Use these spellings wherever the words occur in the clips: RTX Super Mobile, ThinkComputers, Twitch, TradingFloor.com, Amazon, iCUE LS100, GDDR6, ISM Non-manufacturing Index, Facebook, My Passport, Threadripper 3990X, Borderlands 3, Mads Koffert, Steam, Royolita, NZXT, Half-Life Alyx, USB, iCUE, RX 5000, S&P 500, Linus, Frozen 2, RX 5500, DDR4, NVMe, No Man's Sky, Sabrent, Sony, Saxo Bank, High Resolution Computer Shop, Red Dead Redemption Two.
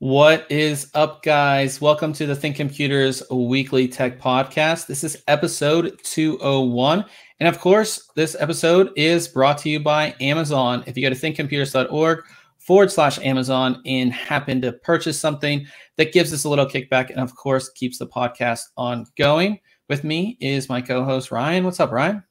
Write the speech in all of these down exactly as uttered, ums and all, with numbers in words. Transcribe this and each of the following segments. What is up, guys? Welcome to the ThinkComputers Weekly Tech Podcast. This is episode two oh one. And of course, this episode is brought to you by Amazon. If you go to thinkcomputers.org forward slash Amazon and happen to purchase something, that gives us a little kickback and, of course, keeps the podcast on going. With me is my co-host, Ryan. What's up, Ryan?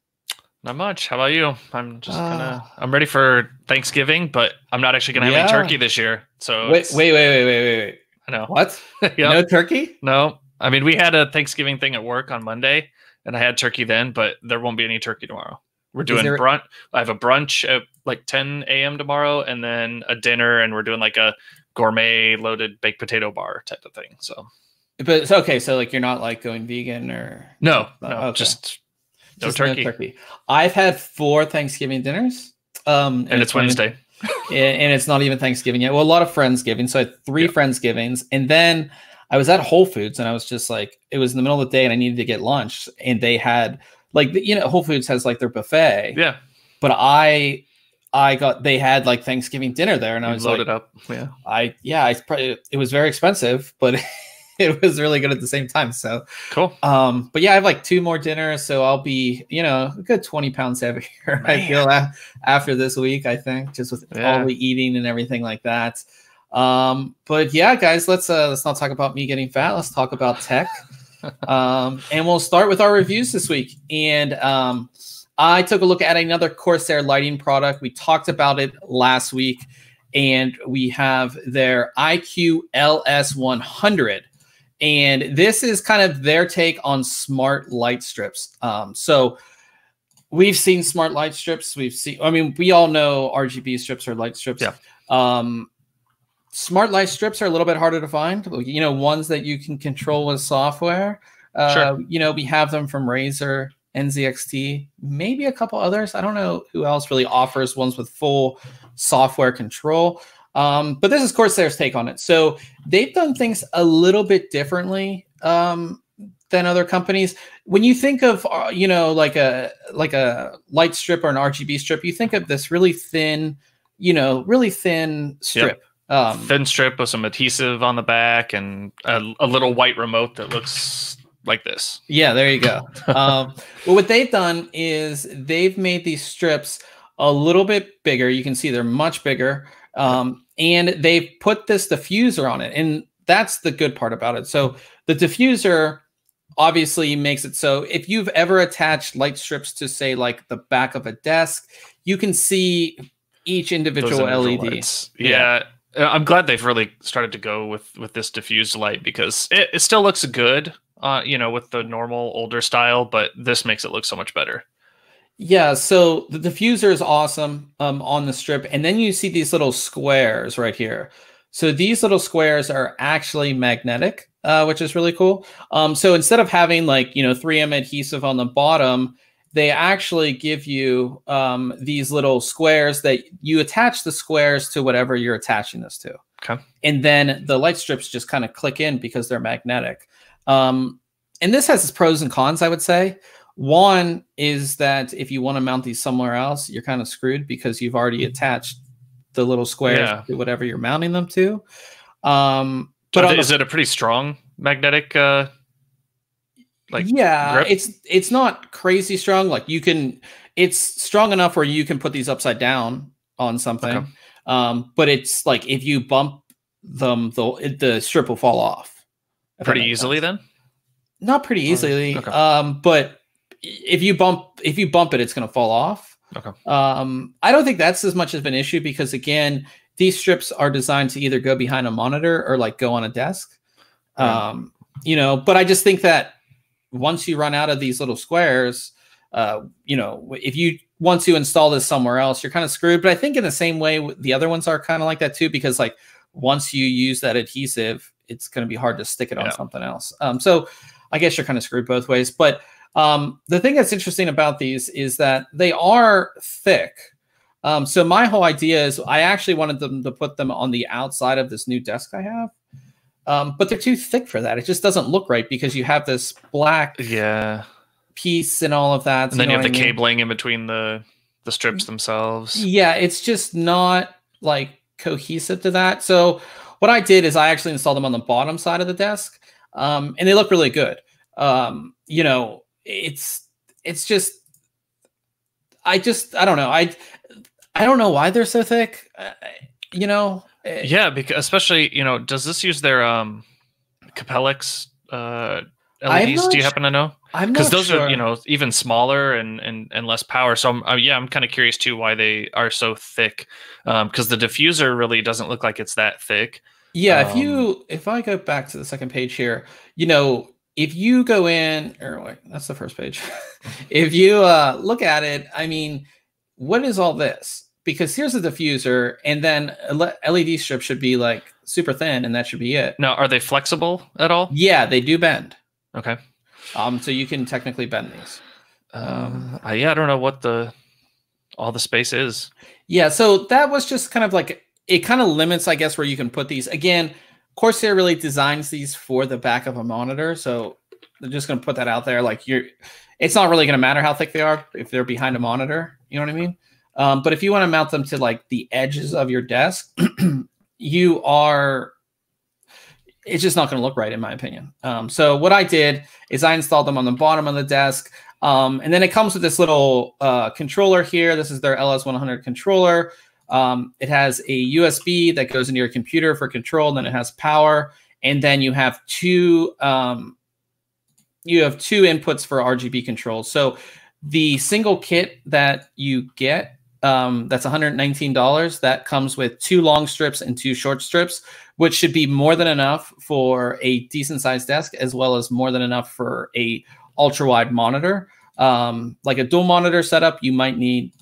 Not much. How about you? I'm just uh, gonna, I'm ready for Thanksgiving, but I'm not actually gonna yeah. have any turkey this year. So wait, wait, wait, wait, wait, wait, wait. I know. What? Yep. No turkey? No. I mean, we had a Thanksgiving thing at work on Monday, and I had turkey then, but there won't be any turkey tomorrow. We're doing there... brunch. I have a brunch at like ten a m tomorrow, and then a dinner, and we're doing like a gourmet loaded baked potato bar type of thing. So, but it's okay. So like, you're not like going vegan or no, no, okay. just. No turkey. no turkey. I've had four Thanksgiving dinners. Um, and, and it's Wednesday. Even, and it's not even Thanksgiving yet. Well, a lot of Friendsgiving. So I had three yep. Friendsgivings. And then I was at Whole Foods and I was just like, it was in the middle of the day and I needed to get lunch. And they had like, you know, Whole Foods has like their buffet. Yeah. But I, I got, they had like Thanksgiving dinner there. And you I was loaded like, up. Yeah. I, yeah, I probably, it was very expensive, but it was really good at the same time. So cool. Um, but yeah, I have like two more dinners. So I'll be, you know, a good twenty pounds heavier. Man. I feel a- after this week, I think, just with yeah. all the eating and everything like that. Um, but yeah, guys, let's, uh, let's not talk about me getting fat. Let's talk about tech. um, and we'll start with our reviews this week. And, um, I took a look at another Corsair lighting product. We talked about it last week, and we have their iCUE L S one hundred. And this is kind of their take on smart light strips. Um, so we've seen smart light strips. We've seen, I mean, we all know R G B strips or light strips. Yeah. Um, smart light strips are a little bit harder to find. You know, ones that you can control with software. Uh, sure. You know, we have them from Razer, N Z X T, maybe a couple others. I don't know who else really offers ones with full software control. Um, but this is Corsair's take on it. So they've done things a little bit differently um, than other companies. When you think of, uh, you know, like a like a light strip or an R G B strip, you think of this really thin, you know, really thin strip. Yep. Um, thin strip with some adhesive on the back and a, a little white remote that looks like this. Yeah, there you go. um, well, what they've done is they've made these strips a little bit bigger. You can see they're much bigger. Um, and they've put this diffuser on it, and that's the good part about it. So the diffuser obviously makes it so if you've ever attached light strips to, say, like the back of a desk, you can see each individual, individual L E D. Yeah. yeah. I'm glad they've really started to go with, with this diffused light, because it, it still looks good, uh, you know, with the normal older style, but this makes it look so much better. Yeah, so the diffuser is awesome um, on the strip. And then you see these little squares right here. So these little squares are actually magnetic, uh, which is really cool. Um, so instead of having like, you know, three M adhesive on the bottom, they actually give you um, these little squares that you attach the squares to whatever you're attaching this to. Okay. And then the light strips just kind of click in because they're magnetic. Um, and this has its pros and cons, I would say. One is that if you want to mount these somewhere else, you're kind of screwed because you've already attached the little squares yeah. to whatever you're mounting them to. Um, but so is the, it a pretty strong magnetic? Uh, like yeah, grip? it's it's not crazy strong. Like you can, it's strong enough where you can put these upside down on something. Okay. Um, but it's like if you bump them, the the strip will fall off. Pretty easily sense. then? Not pretty easily, okay. um, but. If you bump, if you bump it, it's going to fall off. Okay. Um, I don't think that's as much of an issue because, again, these strips are designed to either go behind a monitor or like go on a desk. Um, yeah. You know, but I just think that once you run out of these little squares, uh, you know, if you once you install this somewhere else, you're kind of screwed. But I think in the same way, the other ones are kind of like that too, because like once you use that adhesive, it's going to be hard to stick it yeah. on something else. Um, so I guess you're kind of screwed both ways, but. Um, the thing that's interesting about these is that they are thick. Um, so my whole idea is I actually wanted them to put them on the outside of this new desk I have, um, but they're too thick for that. It just doesn't look right because you have this black yeah. piece and all of that. And then you have the cabling in between the, the strips themselves. Yeah, it's just not like cohesive to that. So What I did is I actually installed them on the bottom side of the desk, um, and they look really good. Um, you know, it's it's just I just I don't know I I don't know why they're so thick. Uh, you know. It, yeah, because especially you know, does this use their um, Capellix uh, L E Ds? Do you happen to know? I'm not sure. Because those are you know even smaller and and and less power. So I'm, uh, yeah, I'm kind of curious too why they are so thick. Because um, the diffuser really doesn't look like it's that thick. Yeah, um, if you if I go back to the second page here, you know. If you go in, or wait, that's the first page. If you uh, look at it, I mean, what is all this? Because here's the diffuser, and then L E D strip should be like super thin, and that should be it. Now, are they flexible at all? Yeah, they do bend. Okay. Um, so you can technically bend these. Um, I, yeah, I don't know what the all the space is. Yeah, so that was just kind of like it kind of limits, I guess, where you can put these again. Corsair really designs these for the back of a monitor, so they're just going to put that out there. Like you're, it's not really going to matter how thick they are if they're behind a monitor. You know what I mean? Um, but if you want to mount them to like the edges of your desk, you are. It's just not going to look right, in my opinion. Um, so what I did is I installed them on the bottom of the desk, um, and then it comes with this little uh, controller here. This is their L S one hundred controller. Um, it has a U S B that goes into your computer for control, and then it has power, and then you have two um, you have two inputs for R G B control. So the single kit that you get, um, that's one hundred nineteen dollars, that comes with two long strips and two short strips, which should be more than enough for a decent sized desk, as well as more than enough for a ultra wide monitor. Um, like a dual monitor setup, you might need.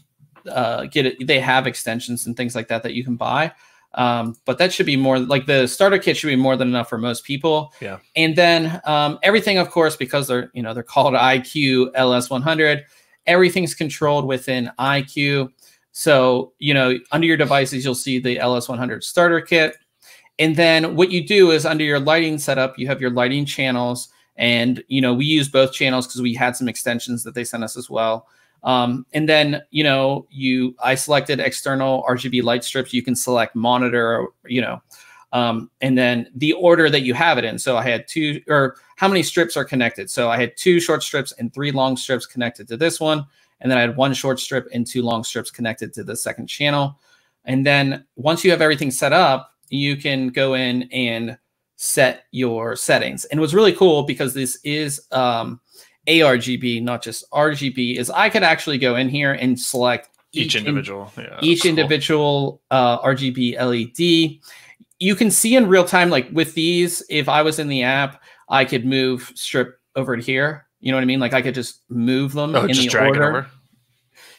Uh, get it. They have extensions and things like that that you can buy, um, but that should be more like the starter kit should be more than enough for most people. Yeah. And then um, everything, of course, because they're you know they're called iCUE L S one hundred. Everything's controlled within iCUE. So you know under your devices you'll see the L S one hundred starter kit, and then what you do is under your lighting setup you have your lighting channels, and you know we use both channels because we had some extensions that they sent us as well. Um, and then, you know, you, I selected external R G B light strips. You can select monitor, you know, um, and then the order that you have it in. So I had two or how many strips are connected. So I had two short strips and three long strips connected to this one. And then I had one short strip and two long strips connected to the second channel. And then once you have everything set up, you can go in and set your settings. And it was really cool because this is, um, A R G B, not just R G B, is I could actually go in here and select each, each individual in, yeah, each cool. individual uh, R G B L E D. You can see in real time, like with these, if I was in the app, I could move strip over to here. You know what I mean? Like I could just move them oh, in just the drag order. It over.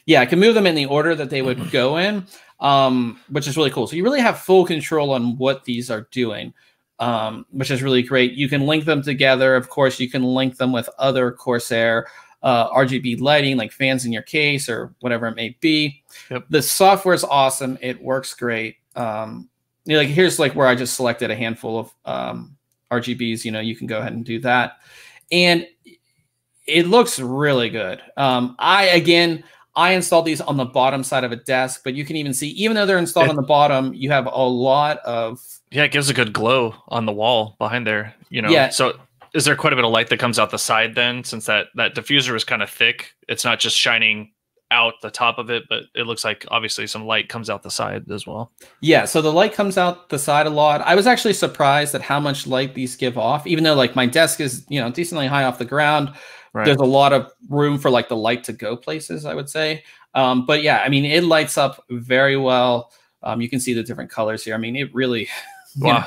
Yeah, I can move them in the order that they would mm-hmm. go in, um, which is really cool. So you really have full control on what these are doing. Um, which is really great. You can link them together. Of course, you can link them with other Corsair uh, R G B lighting, like fans in your case or whatever it may be. Yep. The software is awesome. It works great. Um, you know, like here's like where I just selected a handful of um, R G Bs. You know, you can go ahead and do that, and it looks really good. Um, I again, I installed these on the bottom side of a desk, but you can even see, even though they're installed it, on the bottom, you have a lot of. Yeah, it gives a good glow on the wall behind there, you know. Yeah. So is there quite a bit of light that comes out the side then? Since that, that diffuser is kind of thick, it's not just shining out the top of it, but it looks like obviously some light comes out the side as well. Yeah, so the light comes out the side a lot. I was actually surprised at how much light these give off, even though like my desk is, you know, decently high off the ground. Right. There's a lot of room for like the light to go places, I would say. Um, but yeah, I mean, it lights up very well. Um, you can see the different colors here. I mean, it really... Wow.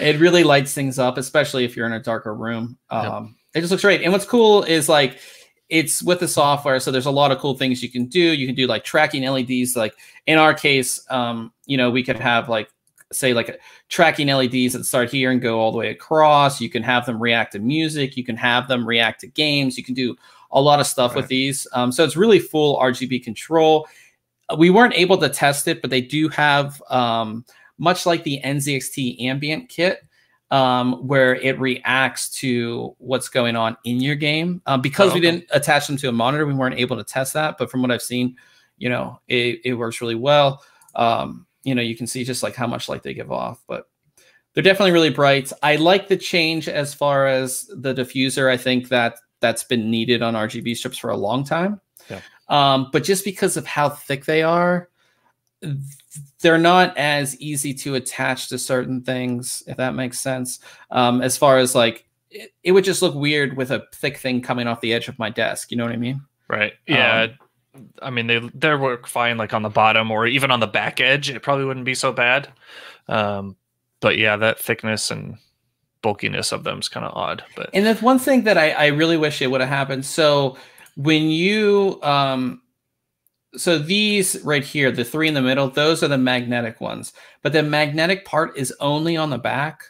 It really lights things up, especially if you're in a darker room. Um, yep. It just looks great. And what's cool is like it's with the software. So there's a lot of cool things you can do. You can do like tracking L E Ds. Like in our case, um, you know, we could have like, say like a, tracking L E Ds that start here and go all the way across. You can have them react to music. You can have them react to games. You can do a lot of stuff right. with these. Um, so it's really full R G B control. We weren't able to test it, but they do have... Um, much like the N Z X T ambient kit, um, where it reacts to what's going on in your game. Um, because oh, okay. we didn't attach them to a monitor, we weren't able to test that. But from what I've seen, you know, it, it works really well. Um, you know, you can see just like how much light they give off. But they're definitely really bright. I like the change as far as the diffuser. I think that that's been needed on R G B strips for a long time. Yeah. Um, but just because of how thick they are, they're not as easy to attach to certain things, if that makes sense. Um, as far as like, it, it would just look weird with a thick thing coming off the edge of my desk. You know what I mean? Right. Yeah. Um, I mean, they, they work fine, like on the bottom or even on the back edge. It probably wouldn't be so bad. Um, but yeah, that thickness and bulkiness of them is kind of odd. But and that's one thing that I, I really wish it would have happened. So when you, um, so these right here, the three in the middle, those are the magnetic ones. But the magnetic part is only on the back.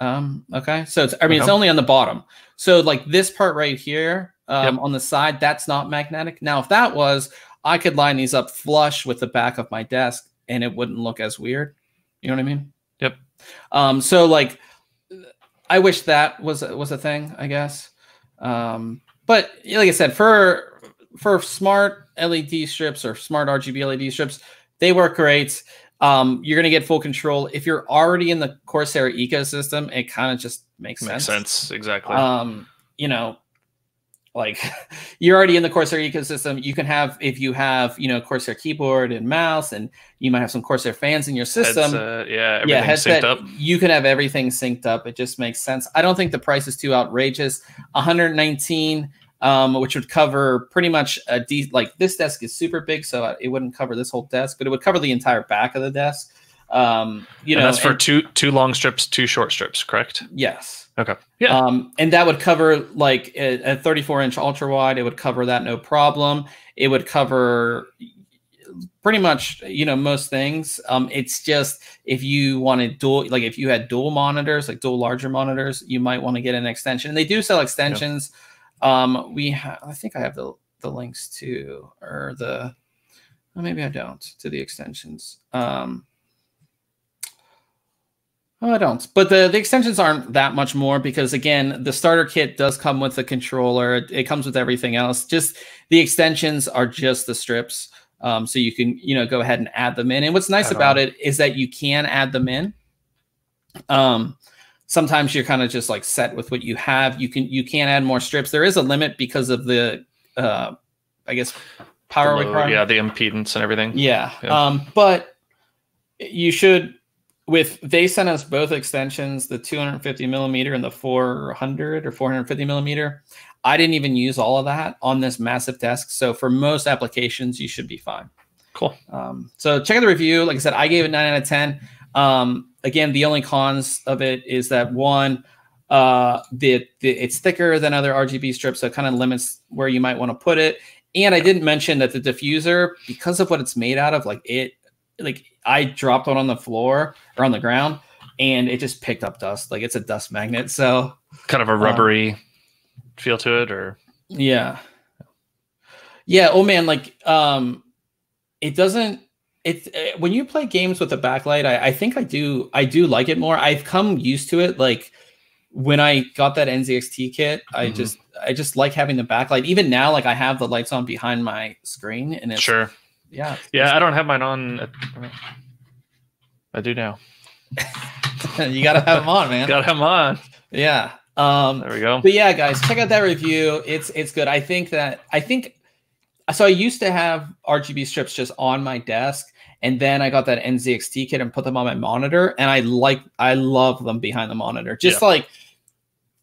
Um, okay. So it's, I mean, uh-huh. it's only on the bottom. So like this part right here um, yep. on the side, that's not magnetic. Now, if that was, I could line these up flush with the back of my desk and it wouldn't look as weird. You know what I mean? Yep. Um, so like, I wish that was, was a thing, I guess. Um, but like I said, for, for smart L E D strips or smart R G B L E D strips, they work great. Um, you're going to get full control. If you're already in the Corsair ecosystem, it kind of just makes sense. Makes sense, exactly. Um, you know, like you're already in the Corsair ecosystem. You can have, if you have, you know, Corsair keyboard and mouse, and you might have some Corsair fans in your system. Headset, yeah, everything yeah, headset, synced up. You can have everything synced up. It just makes sense. I don't think the price is too outrageous. one hundred nineteen dollars. Um, which would cover pretty much a de like this desk is super big, so it wouldn't cover this whole desk, but it would cover the entire back of the desk. Um, you and know, that's for and, two two long strips, two short strips, correct? Yes. Okay. Yeah. Um, and that would cover like a, a thirty-four inch ultra wide. It would cover that no problem. It would cover pretty much you know most things. Um, it's just if you wanted dual, like if you had dual monitors, like dual larger monitors, you might want to get an extension. And they do sell extensions. Yeah. Um, we have, I think I have the, the links to, or the, well, maybe I don't, to the extensions. Um, well, I don't, but the, the extensions aren't that much more because again, the starter kit does come with the controller. It, it comes with everything else. Just the extensions are just the strips. Um, so you can, you know, go ahead and add them in. And what's nice about it is that you can add them in. Um, Sometimes you're kind of just like set with what you have. You can you can't add more strips. There is a limit because of the, uh, I guess, power requirement. Yeah, the impedance and everything. Yeah, yeah. Um, but you should. With they sent us both extensions, the two hundred fifty millimeter and the four hundred or four hundred fifty millimeter. I didn't even use all of that on this massive desk. So for most applications, you should be fine. Cool. Um, so check out the review. Like I said, I gave it nine out of ten. Um, again, the only cons of it is that one, uh, the, the it's thicker than other R G B strips, so it kind of limits where you might want to put it. And I didn't mention that the diffuser, because of what it's made out of, like it, like I dropped one on the floor or on the ground, and it just picked up dust. Like it's a dust magnet, so kind of a rubbery um, feel to it, or yeah, yeah. Oh man, like um, it doesn't. It's it, when you play games with the backlight, I, I think I do. I do like it more. I've come used to it. Like when I got that N Z X T kit, I mm-hmm. just I just like having the backlight. Even now, like I have the lights on behind my screen, and it's sure, yeah, yeah. It's, I don't have mine on. At, I do now. You gotta have them on, man. Gotta have them on. Yeah. Um, there we go. But yeah, guys, check out that review. It's it's good. I think that I think. So I used to have R G B strips just on my desk, and then I got that N Z X T kit and put them on my monitor, and I like I love them behind the monitor. Just yeah. like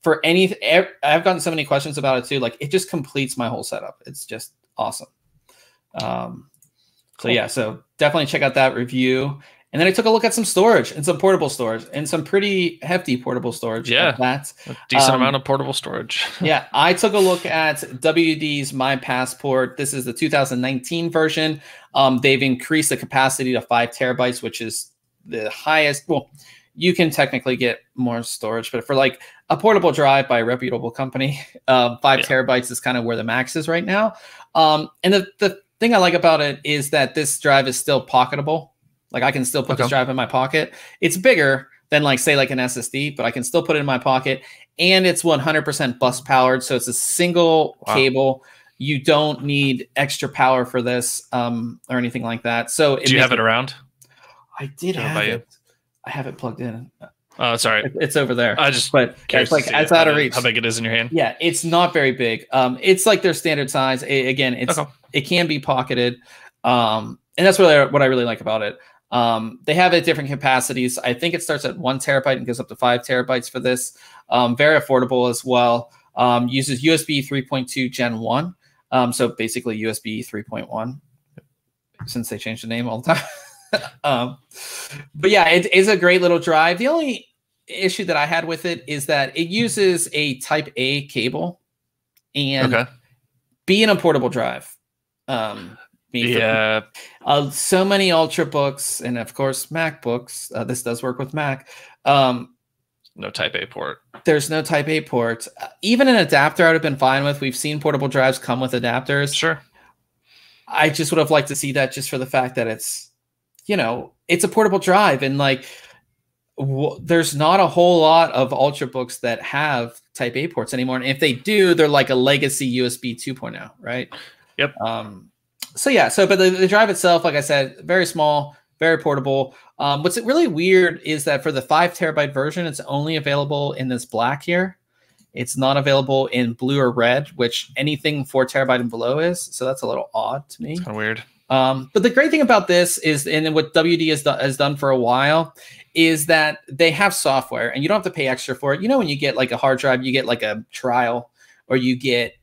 for any, I've gotten so many questions about it too. Like it just completes my whole setup. It's just awesome. Um, cool. So yeah, so definitely check out that review. And then I took a look at some storage and some portable storage and some pretty hefty portable storage. Yeah, like that. A decent um, amount of portable storage. Yeah, I took a look at W D's My Passport. This is the two thousand nineteen version. Um, they've increased the capacity to five terabytes, which is the highest. Well, you can technically get more storage, but for like a portable drive by a reputable company, uh, five yeah. terabytes is kind of where the max is right now. Um, and the, the thing I like about it is that this drive is still pocketable. Like I can still put okay. this drive in my pocket. It's bigger than like, say like an S S D, but I can still put it in my pocket, and it's one hundred percent bus powered. So it's a single wow. cable. You don't need extra power for this um, or anything like that. So it do you have it around? I did have it. You? I have it plugged in. Uh, sorry, it's over there. I just but it's like it's out of reach. How big it is in your hand? Yeah, it's not very big. Um, it's like their standard size. It, again, it's okay. It can be pocketed, um, and that's really what I really like about it. Um, they have it at different capacities. I think it starts at one terabyte and goes up to five terabytes for this. Um, very affordable as well. Um, uses U S B three point two Gen one, um, so basically U S B three point one, since they changed the name all the time. um, but yeah, it is a great little drive. The only issue that I had with it is that it uses a Type A cable, and okay. being a portable drive. Um, yeah, uh, so many Ultrabooks and of course MacBooks. Uh, this does work with Mac. Um, no Type A port. There's no Type A port. Uh, even an adapter, I would have been fine with. We've seen portable drives come with adapters. Sure. I just would have liked to see that, just for the fact that it's, you know, it's a portable drive, and like w there's not a whole lot of Ultrabooks that have Type A ports anymore. And if they do, they're like a legacy U S B two point oh, right? Yep. Um, so yeah. So, but the, the drive itself, like I said, very small, very portable. Um, what's really weird is that for the five terabyte version, it's only available in this black here. It's not available in blue or red, which anything four terabyte and below is. So that's a little odd to me. It's kind of weird. Um, but the great thing about this is, and what W D has, do has done for a while, is that they have software, and you don't have to pay extra for it. You know, when you get like a hard drive, you get like a trial, or you get,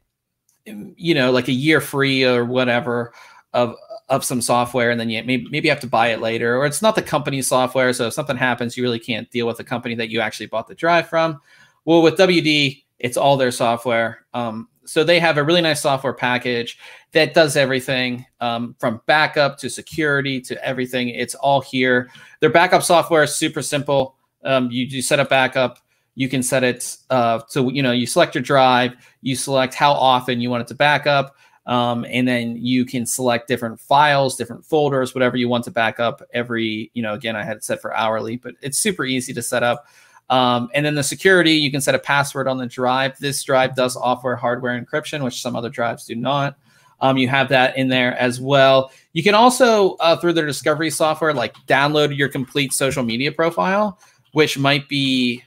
you know, like a year free or whatever of of some software, and then you maybe, maybe you have to buy it later, or it's not the company's software. So if something happens, you really can't deal with the company that you actually bought the drive from. Well, with W D, it's all their software. Um, so they have a really nice software package that does everything, um, from backup to security to everything. It's all here. Their backup software is super simple. Um, you, you set up backup. You can set it uh, to, you know, you select your drive. You select how often you want it to back up. Um, and then you can select different files, different folders, whatever you want to back up every, you know, again, I had it set for hourly, but it's super easy to set up. Um, and then the security, you can set a password on the drive. This drive does offer hardware encryption, which some other drives do not. Um, you have that in there as well. You can also, uh, through their discovery software, like download your complete social media profile, which might be,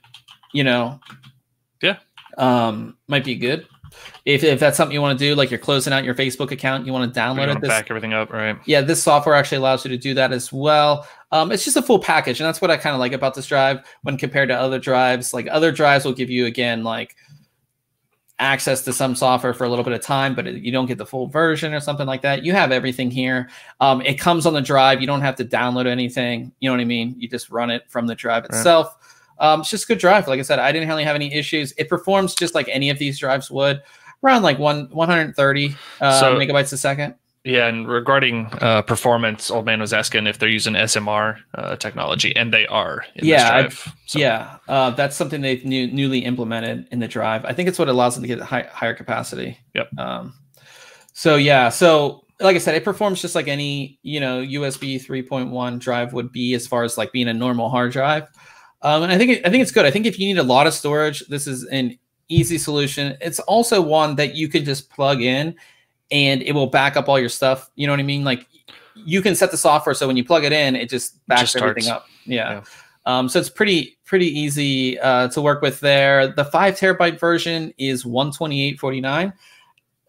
you know, yeah, um, might be good. If, if that's something you want to do, like you're closing out your Facebook account, you want to download it, this, back everything up, right? Yeah, this software actually allows you to do that as well. Um, it's just a full package, and that's what I kind of like about this drive when compared to other drives. Like other drives will give you, again, like access to some software for a little bit of time, but it, you don't get the full version or something like that. You have everything here. Um, it comes on the drive. You don't have to download anything. You know what I mean? You just run it from the drive itself. Right. Um, it's just a good drive. Like I said, I didn't really have any issues. It performs just like any of these drives would, around like one, 130 uh, so, megabytes a second. Yeah, and regarding uh, performance, Old Man was asking if they're using S M R uh, technology, and they are in yeah, this drive. So. Yeah, uh, that's something they've new, newly implemented in the drive. I think it's what allows them to get high, higher capacity. Yep. Um, so yeah, so like I said, it performs just like any, you know, U S B three point one drive would be, as far as like being a normal hard drive. Um, and I think it, I think it's good. I think if you need a lot of storage, this is an easy solution. It's also one that you could just plug in, and it will back up all your stuff. You know what I mean? Like you can set the software so when you plug it in, it just backs just everything starts. Up. Yeah. yeah. Um, so it's pretty pretty easy uh, to work with there. The five terabyte version is one twenty-eight forty-nine.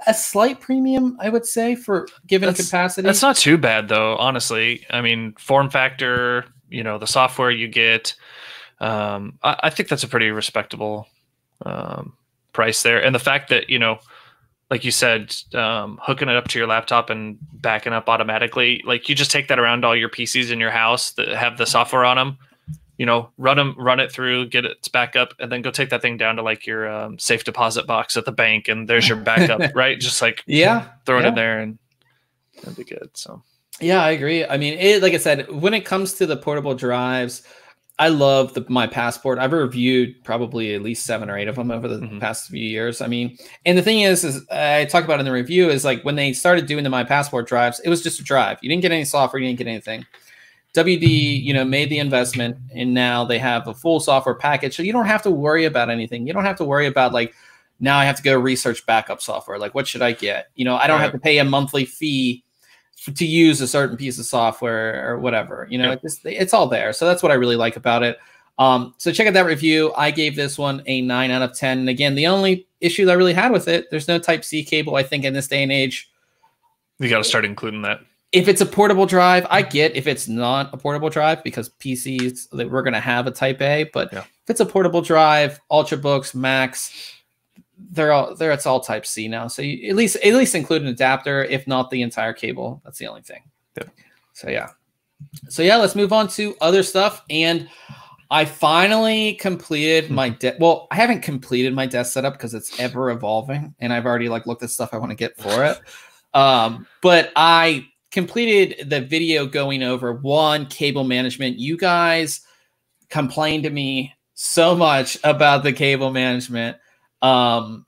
A slight premium, I would say, for given that's, capacity. That's not too bad, though. Honestly, I mean, form factor. You know, the software you get. Um, I, I think that's a pretty respectable um, price there. And the fact that, you know, like you said, um, hooking it up to your laptop and backing up automatically, like you just take that around all your P Cs in your house that have the software on them, you know, run them, run it through, get it back up, and then go take that thing down to like your um, safe deposit box at the bank. And there's your backup, right? Just like yeah, throw it yeah. in there, and that'd be good. So, yeah, I agree. I mean, it, like I said, when it comes to the portable drives, I love the My Passport. I've reviewed probably at least seven or eight of them over the mm-hmm. past few years. I mean, and the thing is, is I talked about in the review is like when they started doing the My Passport drives, it was just a drive. You didn't get any software. You didn't get anything. W D, you know, made the investment, and now they have a full software package. So you don't have to worry about anything. You don't have to worry about like, now I have to go research backup software. Like, what should I get? You know, I don't All have right. to pay a monthly fee to use a certain piece of software or whatever, you know, yeah. it's, it's all there. So that's what I really like about it. Um, so check out that review. I gave this one a nine out of ten. And again, the only issue that I really had with it, there's no Type C cable, I think, in this day and age. You got to start including that. If it's a portable drive, I get if it's not a portable drive, because P Cs, that we're going to have a Type A. But yeah. if it's a portable drive, Ultrabooks, Macs, they're all there. It's all Type C now. So you, at least at least include an adapter, if not the entire cable. That's the only thing. Yeah. So, yeah. So, yeah, let's move on to other stuff. And I finally completed my de- well, I haven't completed my desk setup because it's ever evolving, and I've already like looked at stuff I want to get for it. Um, but I completed the video going over one cable management. You guys complained to me so much about the cable management um,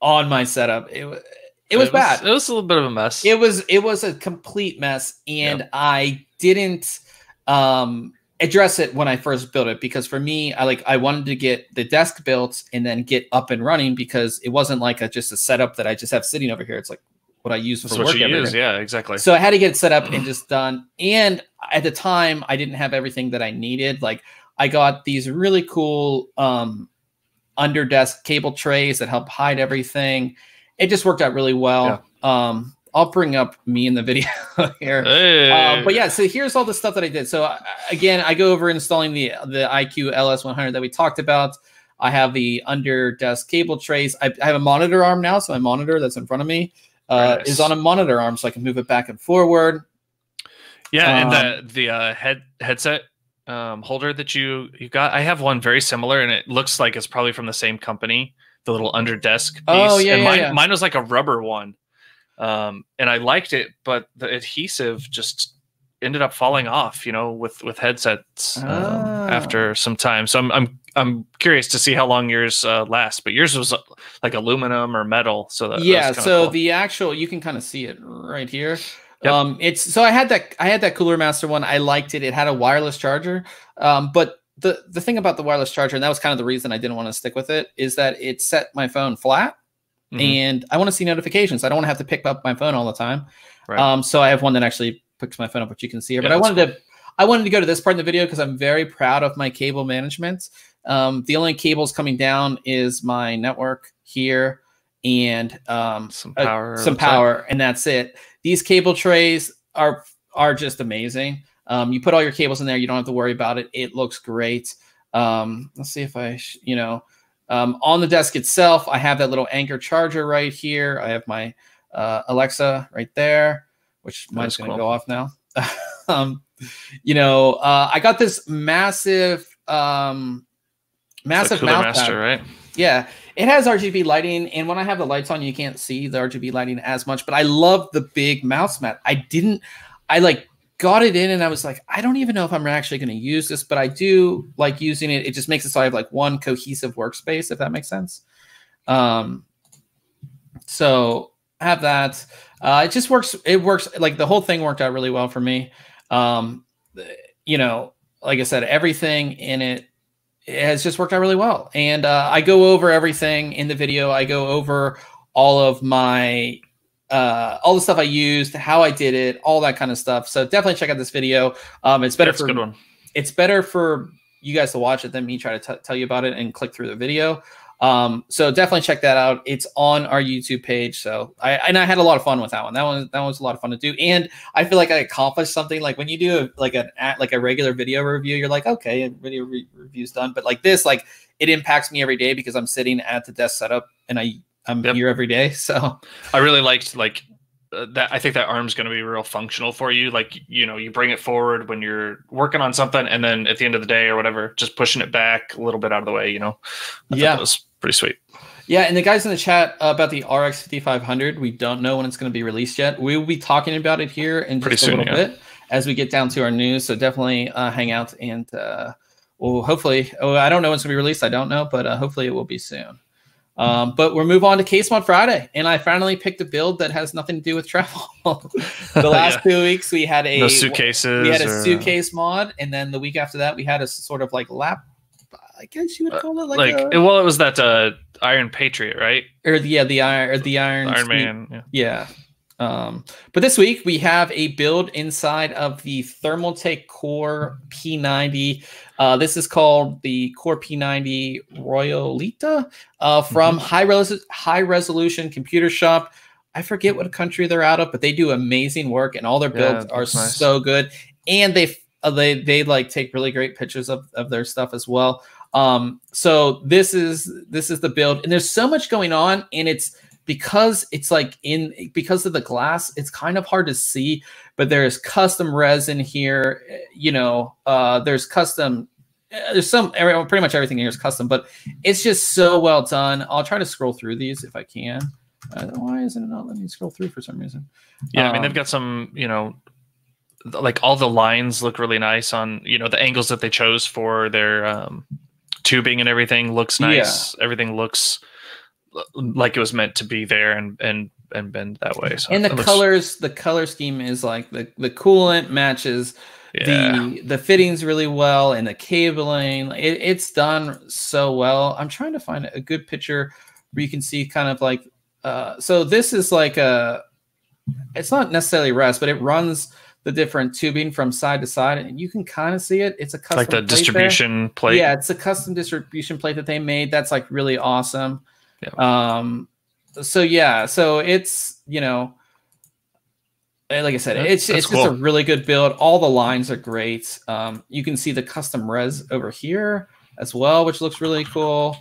on my setup. It, it, it was bad. It was a little bit of a mess. It was it was a complete mess, and yep. I didn't. Um, address it when I first built it, because for me, I like I wanted to get the desk built and then get up and running, because it wasn't like a, just a setup that I just have sitting over here. It's like what I use for That's work. What you use. Yeah, exactly. So I had to get it set up and just done. And at the time, I didn't have everything that I needed. Like I got these really cool um, under desk cable trays that help hide everything. It just worked out really well. Yeah. Um, I'll bring up me in the video here. Hey. Uh, but yeah, so here's all the stuff that I did. So I, again, I go over installing the, the iCUE L S one hundred that we talked about. I have the under desk cable trays. I, I have a monitor arm now. So my monitor that's in front of me uh, nice. is on a monitor arm, so I can move it back and forward. Yeah. Um, and the, the uh, head headset um, holder that you, you got, I have one very similar, and it looks like it's probably from the same company, the little under desk piece. Oh, yeah, and yeah, mine, yeah. mine was like a rubber one. Um, and I liked it, but the adhesive just ended up falling off, you know, with, with headsets um, oh. after some time. So I'm, I'm, I'm curious to see how long yours uh, lasts, but yours was uh, like aluminum or metal. So that, yeah. That so cool. the actual, you can kind of see it right here. Yep. Um, it's, so I had that, I had that Cooler Master one. I liked it. It had a wireless charger. Um, but the, the thing about the wireless charger, and that was kind of the reason I didn't want to stick with it, is that it set my phone flat. Mm-hmm. And I want to see notifications. I don't want to have to pick up my phone all the time. Right. Um, so I have one that actually picks my phone up, which you can see here. Yeah, but I wanted cool. to, I wanted to go to this part of the video because I'm very proud of my cable management. Um, the only cables coming down is my network here and um, some power, uh, some power, and that's it. These cable trays are are just amazing. Um, you put all your cables in there. You don't have to worry about it. It looks great. Um, let's see if I, sh you know. Um, on the desk itself, I have that little anchor charger right here. I have my uh, Alexa right there, which mine's going to go off now. um, you know, uh, I got this massive, um, massive mount master, right? Yeah, it has R G B lighting, and when I have the lights on, you can't see the R G B lighting as much. But I love the big mouse mat. I didn't, I like. got it in, and I was like, I don't even know if I'm actually going to use this, but I do like using it. It just makes it so I have like one cohesive workspace, if that makes sense. Um, so have that. Uh, it just works. It works. Like the whole thing worked out really well for me. Um, you know, like I said, everything in it, it has just worked out really well. And uh, I go over everything in the video. I go over all of my Uh, all the stuff I used, how I did it, all that kind of stuff. So definitely check out this video. Um, it's better That's for a good one. It's better for you guys to watch it than me try to t tell you about it and click through the video. Um, so definitely check that out. It's on our YouTube page. So I and I had a lot of fun with that one. That one that was a lot of fun to do, and I feel like I accomplished something. Like when you do a, like an at like a regular video review, you're like, okay, video re review's done. But like this, like it impacts me every day because I'm sitting at the desk setup and I. I'm yep. here every day, so I really liked like uh, that. I think that arm's going to be real functional for you. Like you know, you bring it forward when you're working on something, and then at the end of the day or whatever, just pushing it back a little bit out of the way. You know, I yeah, that was pretty sweet. Yeah, and the guys in the chat uh, about the R X fifty-five hundred, we don't know when it's going to be released yet. We will be talking about it here in just pretty soon, a little yeah. bit as we get down to our news. So definitely uh, hang out, and uh, well, hopefully, oh, I don't know when it's going to be released. I don't know, but uh, hopefully, it will be soon. Um, but we're moving on to Case Mod Friday, and I finally picked a build that has nothing to do with travel. The last yeah. two weeks we had a no suitcases, we had a or... suitcase mod, and then the week after that we had a sort of like lap. I guess you would call it like, like a, well, it was that uh, Iron Patriot, right? Or the, yeah, the Iron, the Iron, Iron Man, yeah. yeah. Um, but this week we have a build inside of the Thermaltake Core P ninety. Uh, this is called the Core P ninety Royolita uh, from mm-hmm. High Res- High Resolution Computer Shop. I forget what country they're out of, but they do amazing work, and all their builds yeah, are nice. so good. And they they they like take really great pictures of of their stuff as well. Um, so this is this is the build, and there's so much going on, and it's. Because it's like in because of the glass, it's kind of hard to see. But there's custom resin here, you know. Uh, there's custom. There's some pretty much everything here is custom, but it's just so well done. I'll try to scroll through these if I can. Uh, why isn't it not letting me scroll through for some reason? Yeah, um, I mean they've got some, you know, like all the lines look really nice on you know the angles that they chose for their um, tubing and everything looks nice. Yeah. Everything looks. Like it was meant to be there and and and bend that way. So and the looks... colors, the color scheme is like the the coolant matches yeah. the the fittings really well, and the cabling. It, it's done so well. I'm trying to find a good picture where you can see kind of like. Uh, so this is like a. It's not necessarily rest, but it runs the different tubing from side to side, and you can kind of see it. It's a custom like the distribution plate. Yeah, it's a custom distribution plate that they made. That's like really awesome. Yeah. Um, so yeah, so it's, you know, like I said, it's, that's it's cool. just a really good build. All the lines are great. Um, you can see the custom res over here as well, which looks really cool.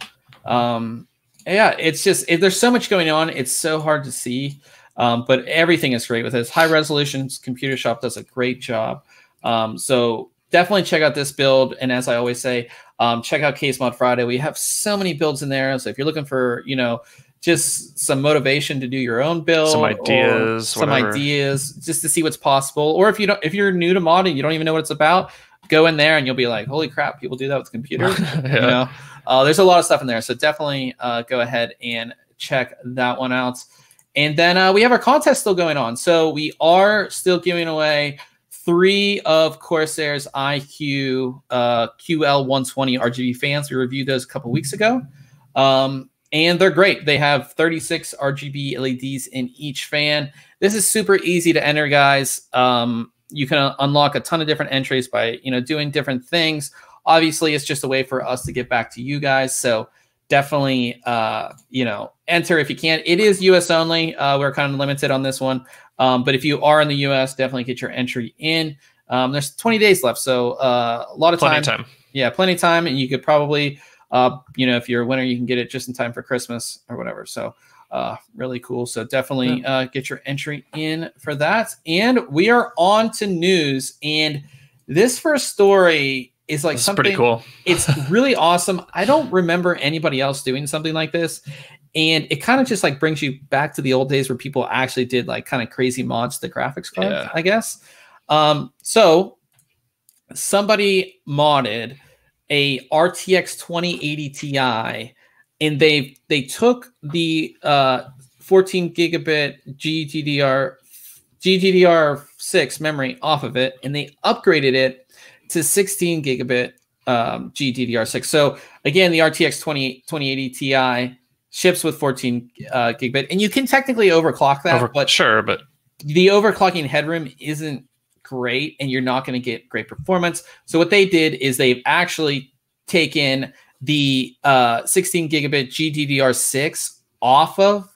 Um, yeah, it's just, it, there's so much going on. It's so hard to see. Um, but everything is great with this. High Resolution Computer Shop does a great job. Um, so definitely check out this build. And as I always say, Um, check out Case Mod Friday. We have so many builds in there. So if you're looking for, you know, just some motivation to do your own build, some ideas, some ideas, just to see what's possible. Or if you don't, if you're new to modding, you don't even know what it's about, go in there and you'll be like, "Holy crap! People do that with the computer." yeah. You know, uh, there's a lot of stuff in there. So definitely uh, go ahead and check that one out. And then uh, we have our contest still going on. So we are still giving away three of Corsair's iCUE uh, Q L one twenty R G B fans. We reviewed those a couple weeks ago. Um, and they're great. They have thirty-six R G B L E Ds in each fan. This is super easy to enter, guys. Um, you can uh, unlock a ton of different entries by you know doing different things. Obviously, it's just a way for us to get back to you guys. So definitely uh, you know, enter if you can. It is U S only. Uh, we're kind of limited on this one. Um, but if you are in the U S, definitely get your entry in. Um, there's twenty days left, so uh, a lot of time. Plenty of time. Yeah, plenty of time, and you could probably, uh, you know, if you're a winner, you can get it just in time for Christmas or whatever. So uh, really cool. So definitely yeah. uh, get your entry in for that. And we are on to news, and this first story is like this something is pretty cool. It's really awesome. I don't remember anybody else doing something like this. And it kind of just like brings you back to the old days where people actually did like kind of crazy mods to the graphics card, yeah. I guess. Um, so somebody modded a R T X twenty eighty Ti, and they they took the uh, fourteen gigabit G D D R six memory off of it, and they upgraded it to sixteen gigabit um, G D D R six. So again, the R T X twenty eighty Ti ships with fourteen uh, gigabit, and you can technically overclock that. Over, but sure, but the overclocking headroom isn't great, and you're not going to get great performance. So what they did is they've actually taken the uh, sixteen gigabit G D D R six off of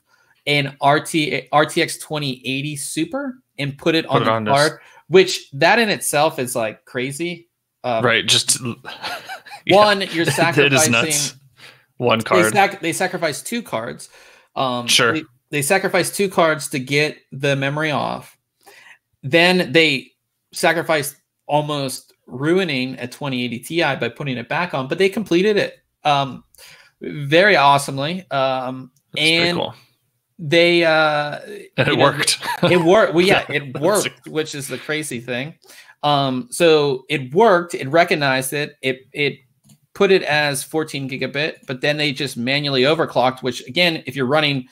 an R T X twenty eighty Super and put it put on it the on card, this. Which that in itself is like crazy. Um, right, just one yeah. you're sacrificing. It is nuts. One card. They, sac they sacrificed two cards. Um, sure. They, they sacrificed two cards to get the memory off. Then they sacrificed almost ruining a twenty eighty Ti by putting it back on, but they completed it um, very awesomely. Um, and cool. they uh, and it know, worked. It worked. Well, yeah, it worked, which is the crazy thing. Um, so it worked. It recognized it. It it. put it as fourteen gigabit, but then they just manually overclocked, which again, if you're running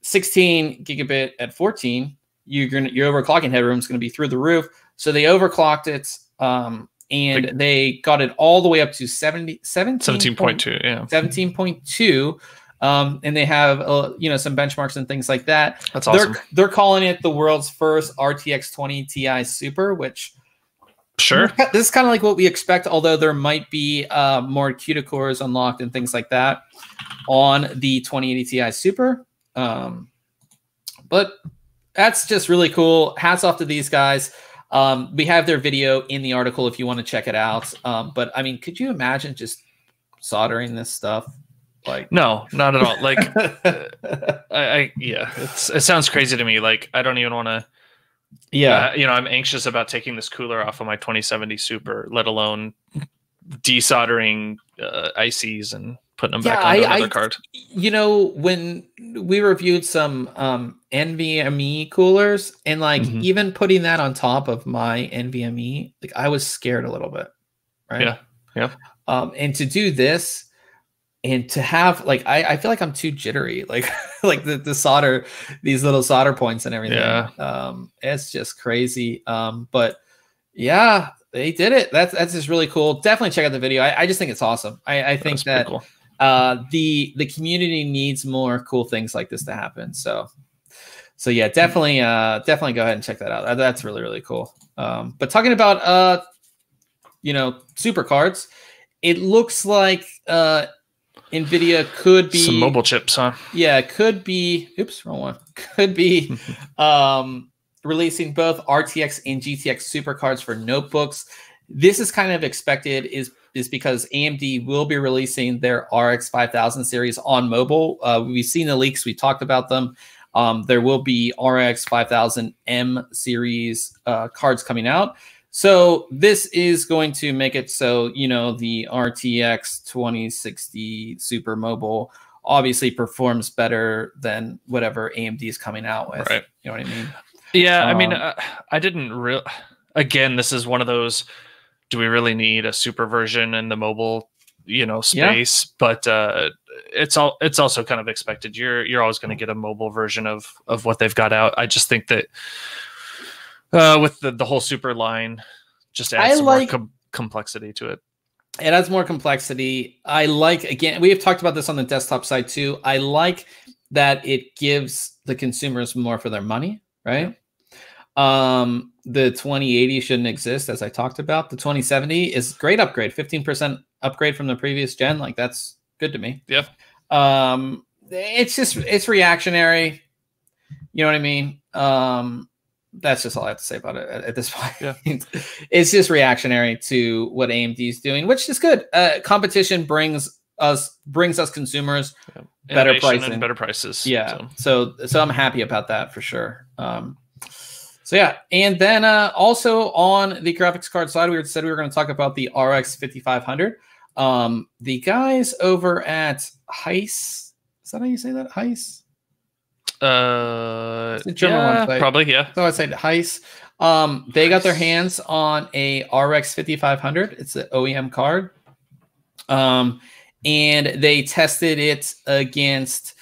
sixteen gigabit at fourteen, you're gonna, your overclocking headroom is going to be through the roof. So they overclocked it, um, and like, they got it all the way up to seventy, seventeen point two, yeah, seventeen point two Um, and they have, uh, you know, some benchmarks and things like that. That's awesome. They're, they're calling it the world's first R T X twenty T I Super, which sure, this is kind of like what we expect, although there might be uh, more CUDA cores unlocked and things like that on the twenty eighty T I Super. Um, but that's just really cool. Hats off to these guys. Um, we have their video in the article if you want to check it out. Um, but I mean, could you imagine just soldering this stuff? Like, no, not at all. Like, uh, I, I, yeah, it's, it sounds crazy to me. Like, I don't even want to, yeah, uh, you know, I'm anxious about taking this cooler off of my twenty seventy Super, let alone desoldering uh, I Cs and putting them yeah, back on another I, card. You know, when we reviewed some um, N V M e coolers and like mm-hmm. even putting that on top of my N V M e, like I was scared a little bit. Right. Yeah. Yeah. Um, and to do this, and to have like, I, I feel like I'm too jittery, like like the, the solder, these little solder points and everything. Yeah. Um, it's just crazy. Um, but yeah, they did it. That's that's just really cool. Definitely check out the video. I, I just think it's awesome. I, I think that cool. uh, the the community needs more cool things like this to happen. So so yeah, definitely uh, definitely go ahead and check that out. That's really really cool. Um, but talking about uh, you know, super cards, it looks like uh. NVIDIA could be some mobile chips, huh? Yeah, could be. Oops, wrong one. Could be um, releasing both R T X and G T X supercards for notebooks. This is kind of expected, is is because A M D will be releasing their R X five thousand series on mobile. Uh, we've seen the leaks. We talked about them. Um, there will be R X five thousand M series uh, cards coming out. So this is going to make it so, you know, the R T X twenty sixty Super Mobile obviously performs better than whatever A M D is coming out with. Right. You know what I mean? Yeah, um, I mean, uh, I didn't really... Again, this is one of those, do we really need a super version in the mobile, you know, space? Yeah. But uh, it's all it's also kind of expected. You're you're always going to get a mobile version of of what they've got out. I just think that... Uh, with the, the whole super line, just adds some like, more com complexity to it. It adds more complexity. I like, again, we have talked about this on the desktop side too. I like that it gives the consumers more for their money, right? Um, the twenty eighty shouldn't exist, as I talked about. The twenty seventy is great upgrade, fifteen percent upgrade from the previous gen. Like, that's good to me. Yep. Um, it's just, it's reactionary. You know what I mean? Um, That's just all I have to say about it at, at this point. Yeah. It's just reactionary to what A M D is doing, which is good. Uh, competition brings us brings us consumers yeah. better pricing, and better prices. Yeah. So. so so I'm happy about that for sure. Um, so yeah, and then uh, also on the graphics card side, we said we were going to talk about the R X fifty-five hundred. Um, the guys over at Heise, is that how you say that? Heise. Uh, it's a German yeah, website. Probably, yeah. So I said Heise. Um, they got their hands on a R X fifty-five hundred. It's an O E M card. Um, and they tested it against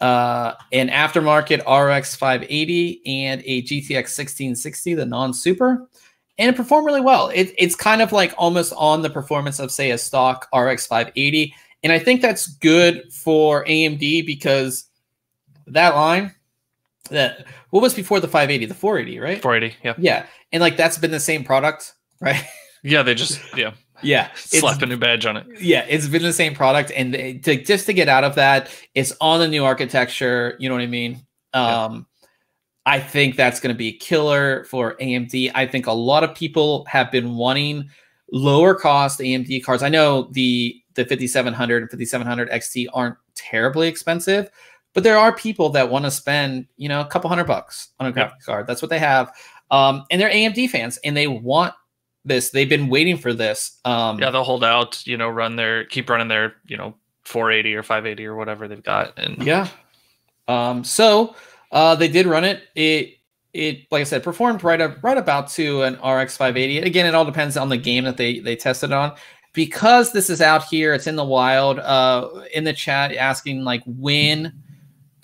uh, an aftermarket R X five eighty and a G T X sixteen sixty, the non-super. And it performed really well. It, it's kind of like almost on the performance of, say, a stock R X five eighty. And I think that's good for A M D because... that line, that what was before the five eighty, the four eighty, right? four eighty, yeah. Yeah, and like that's been the same product, right? Yeah, they just yeah yeah slap a new badge on it. Yeah, it's been the same product, and they, to just to get out of that, it's on the new architecture. You know what I mean? Um, yeah. I think that's going to be killer for A M D. I think a lot of people have been wanting lower cost A M D cards. I know the the fifty-seven hundred and fifty-seven hundred X T aren't terribly expensive. But there are people that want to spend, you know, a couple hundred bucks on a graphics yeah. card. That's what they have. Um, and they're A M D fans, and they want this. They've been waiting for this. Um, yeah, they'll hold out, you know, run their, keep running their, you know, four eighty or five eighty or whatever they've got. And yeah. Um, so uh, they did run it. It, it, like I said, performed right up, right about to an R X five eighty. Again, it all depends on the game that they they tested on. Because this is out here, it's in the wild. Uh, in the chat, asking like when.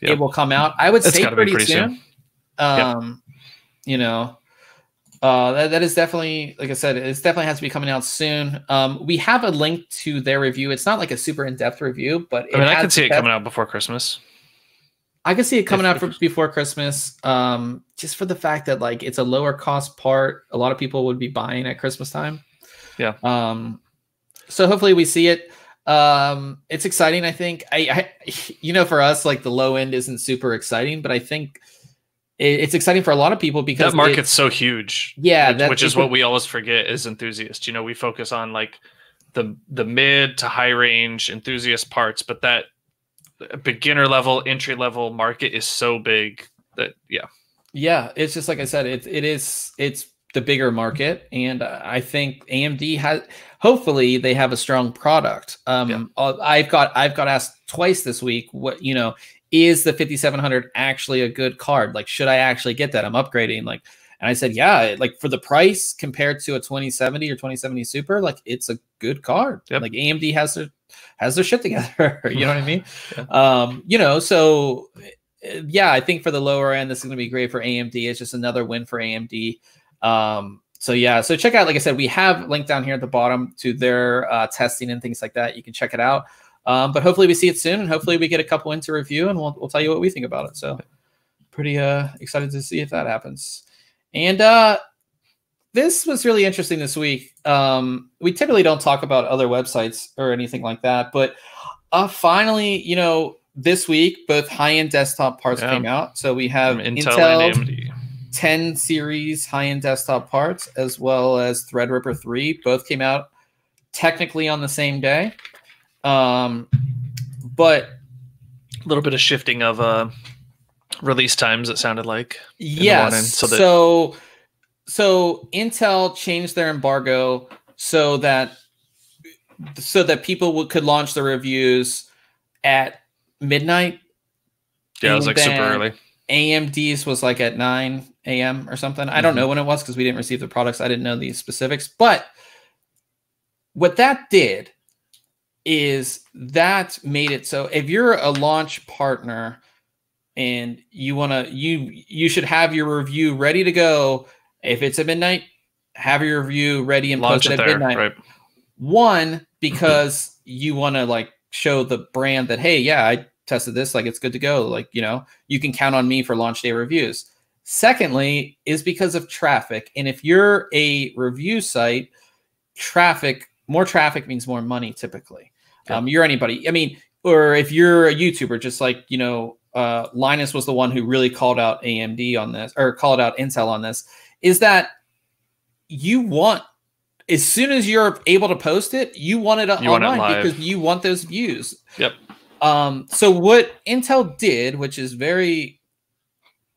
Yep. It will come out. I would it's say pretty, pretty soon. soon. Um, yep. You know, uh, uh, that, that is definitely, like I said, it's definitely has to be coming out soon. Um, we have a link to their review. It's not like a super in-depth review, but I mean, I could see it coming out before Christmas. I could see it coming out for, before Christmas, um, just for the fact that like it's a lower cost part. A lot of people would be buying at Christmas time. Yeah. Um, so hopefully we see it. Um, it's exciting. I think I, I, you know, for us, like the low end isn't super exciting, but I think it, it's exciting for a lot of people because that market's it, so huge. Yeah, which, which is what we always forget as enthusiasts. You know, we focus on like the the mid to high range enthusiast parts, but that beginner level, entry level market is so big that yeah yeah it's just like I said, it, it is it's the bigger market, and I think A M D has, hopefully they have a strong product. um yeah. I've got I've got asked twice this week, what you know is the fifty-seven hundred actually a good card, like should I actually get that, I'm upgrading, like, and I said yeah, like for the price compared to a twenty seventy or twenty seventy Super, like it's a good card. Yep. Like A M D has their has their shit together. You know what I mean? Yeah. Um, you know, so yeah, I think for the lower end, this is going to be great for A M D. It's just another win for A M D. Um, so yeah, so check out, like I said, we have linked down here at the bottom to their uh, testing and things like that. You can check it out. Um, but hopefully we see it soon, and hopefully we get a couple into review, and we'll, we'll tell you what we think about it. So pretty uh, excited to see if that happens. And uh, this was really interesting this week. Um, we typically don't talk about other websites or anything like that, but uh, finally, you know, this week, both high-end desktop parts yeah. came out. So we have Intel, Intel and A M D ten series high-end desktop parts, as well as Threadripper three. Both came out technically on the same day. Um, but a little bit of shifting of uh, release times, it sounded like. Yes. End, so... That so So Intel changed their embargo so that so that people would, could launch the reviews at midnight. Yeah, it was like super early. A M D's was like at nine A M or something. Mm-hmm. I don't know when it was because we didn't receive the products. I didn't know the specifics. But what that did is that made it so if you're a launch partner and you want to, you you should have your review ready to go. If it's at midnight, have your review ready and post it at midnight. Right. One, because you want to like show the brand that, hey, yeah, I tested this. Like, it's good to go. Like, you know, you can count on me for launch day reviews. Secondly, is because of traffic. And if you're a review site, traffic, more traffic means more money typically. Yeah. Um, you're anybody. I mean, or if you're a YouTuber, just like, you know, uh, Linus was the one who really called out A M D on this, or called out Intel on this. Is that you want, as soon as you're able to post it, you want it you online want it because you want those views. Yep. Um, so what Intel did, which is very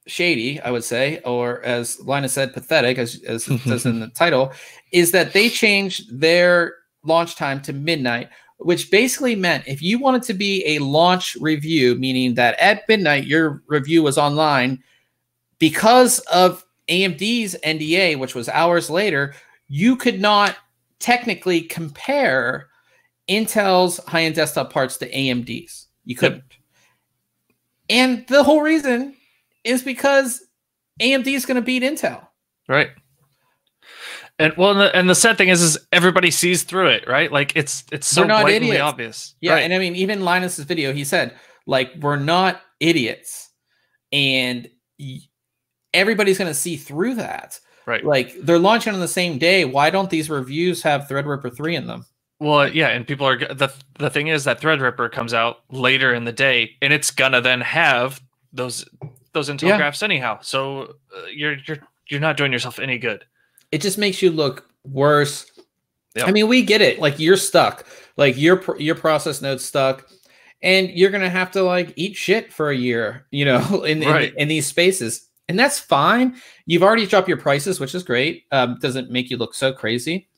shady, I would say, or as Linus said, pathetic, as, as it says in the title, is that they changed their launch time to midnight, which basically meant if you wanted to be a launch review, meaning that at midnight your review was online, because of A M D's N D A, which was hours later, you could not technically compare Intel's high-end desktop parts to A M D's. You couldn't. Yep. And the whole reason is because A M D's going to beat Intel. Right. And well, and the, and the sad thing is, is everybody sees through it, right? Like it's it's so blatantly idiots. obvious. Yeah, right. And I mean, even Linus's video, he said, like, we're not idiots, and everybody's going to see through that. Right. Like they're launching on the same day. Why don't these reviews have Threadripper three in them? Well, yeah. And people are, the, the thing is that Threadripper comes out later in the day, and it's going to then have those, those Intel yeah. graphs anyhow. So uh, you're, you're, you're not doing yourself any good. It just makes you look worse. Yep. I mean, we get it. Like you're stuck, like your, your process node's stuck, and you're going to have to like eat shit for a year, you know, in, right. in, in these spaces. And that's fine. You've already dropped your prices, which is great. Um, doesn't make you look so crazy.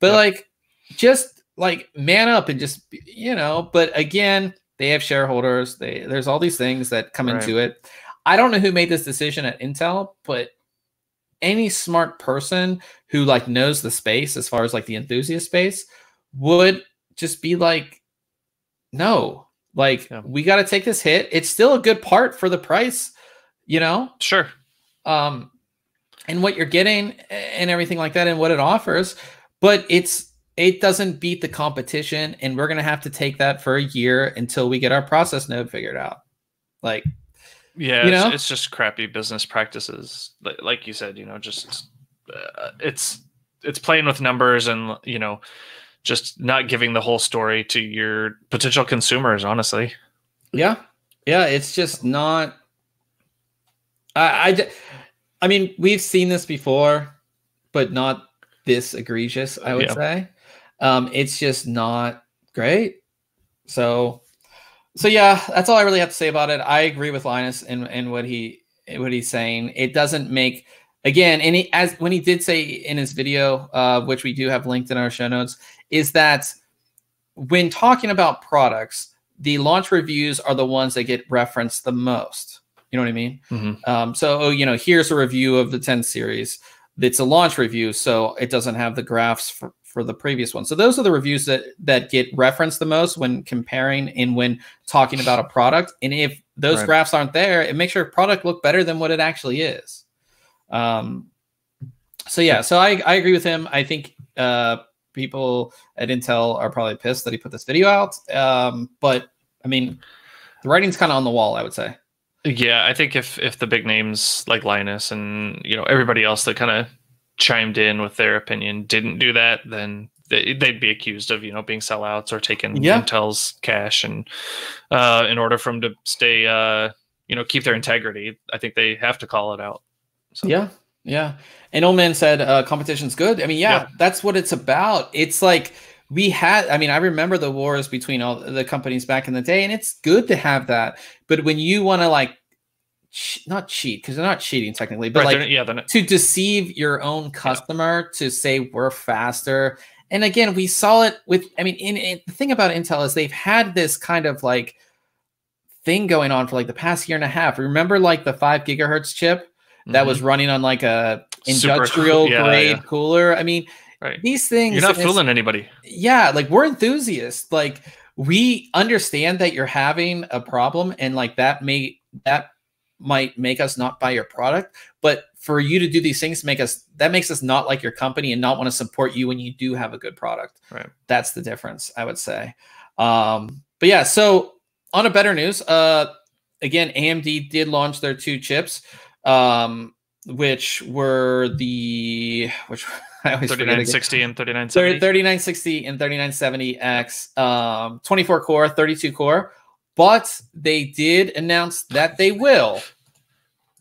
But yep. like, just like man up and just, you know, but again, they have shareholders. They, there's all these things that come right. into it. I don't know who made this decision at Intel, but any smart person who like knows the space as far as like the enthusiast space would just be like, no, like yeah. we got to take this hit. It's still a good part for the price, you know? Sure. Um, and what you're getting and everything like that and what it offers, but it's it doesn't beat the competition, and we're going to have to take that for a year until we get our process node figured out. Like, yeah, you know? it's, it's just crappy business practices. Like you said, you know, just uh, it's it's playing with numbers and, you know, just not giving the whole story to your potential consumers, honestly. Yeah. Yeah. It's just not, I, I, I mean, we've seen this before, but not this egregious, I would yeah. say. Um, it's just not great. So, so yeah, that's all I really have to say about it. I agree with Linus and, and what he, what he's saying. It doesn't make, again, and he, as when he did say in his video, uh, which we do have linked in our show notes, is that when talking about products, the launch reviews are the ones that get referenced the most. You know what I mean? Mm-hmm. um, so, you know, here's a review of the ten series. It's a launch review, so it doesn't have the graphs for, for the previous one. So those are the reviews that, that get referenced the most when comparing and when talking about a product. And if those right. graphs aren't there, it makes your product look better than what it actually is. Um, so yeah, so I, I agree with him. I think, uh, people at Intel are probably pissed that he put this video out. Um, but I mean, the writing's kind of on the wall, I would say. Yeah. I think if, if the big names like Linus and, you know, everybody else that kind of chimed in with their opinion didn't do that, then they, they'd be accused of, you know, being sellouts or taking yeah. Intel's cash. And, uh, in order for them to stay, uh, you know, keep their integrity, I think they have to call it out. So. Yeah, yeah. And Old Man said uh, competition's good. I mean, yeah, yeah, that's what it's about. It's like we had, I mean, I remember the wars between all the companies back in the day, and it's good to have that. But when you want to like, ch not cheat, because they're not cheating technically, but right, like they're, yeah, they're to deceive your own customer yeah. to say we're faster. And again, we saw it with, I mean, in, in, the thing about Intel is they've had this kind of like thing going on for like the past year and a half. Remember like the five gigahertz chip? That mm-hmm. was running on like a industrial Super, yeah, grade yeah. cooler. I mean, right. these things. You're not fooling anybody. Yeah. Like we're enthusiasts. Like we understand that you're having a problem, and like that may, that might make us not buy your product, but for you to do these things, make us, that makes us not like your company and not want to support you when you do have a good product. Right. That's the difference, I would say. Um, but yeah, so on a better news, uh, again, A M D did launch their two chips. Um, which were the which I always thirty-nine sixty and thirty-nine seventy, thirty-nine sixty and thirty-nine seventy X, um, twenty-four core, thirty-two core. But they did announce that they will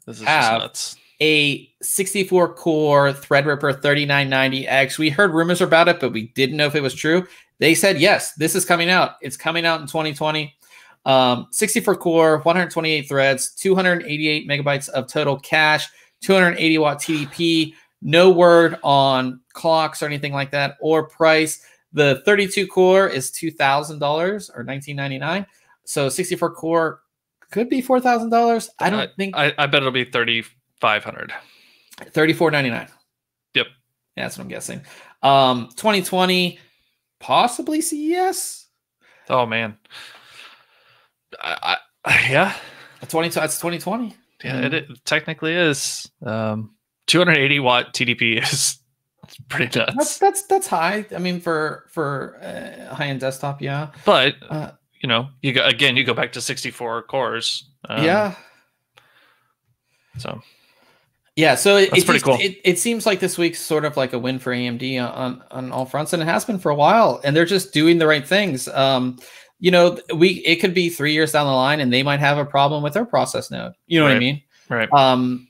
this is have nuts. a sixty-four core Threadripper thirty-nine ninety X. We heard rumors about it, but we didn't know if it was true. They said yes, this is coming out. It's coming out in twenty twenty. Um, sixty-four core, one hundred twenty-eight threads, two hundred eighty-eight megabytes of total cache, two hundred eighty watt T D P, no word on clocks or anything like that or price. The thirty-two core is two thousand dollars or nineteen ninety-nine. So sixty-four core could be four thousand dollars. I don't I, think I, I bet it'll be thirty-five hundred. thirty-four ninety-nine. Yep. Yeah, that's what I'm guessing. Um, twenty twenty, possibly C E S. Oh man. I, I, yeah, twenty. That's twenty twenty. Yeah, it, it technically is. Um, two hundred eighty watt T D P is pretty nuts. That's that's that's high. I mean, for for uh, high end desktop, yeah. But uh, you know, you go again. You go back to sixty four cores. Um, yeah. So. Yeah, so it, it, pretty cool. it it seems like this week's sort of like a win for A M D on on all fronts, and it has been for a while. And they're just doing the right things. Um. You know, we it could be three years down the line, and they might have a problem with their process node. You know right. what I mean? Right. Um,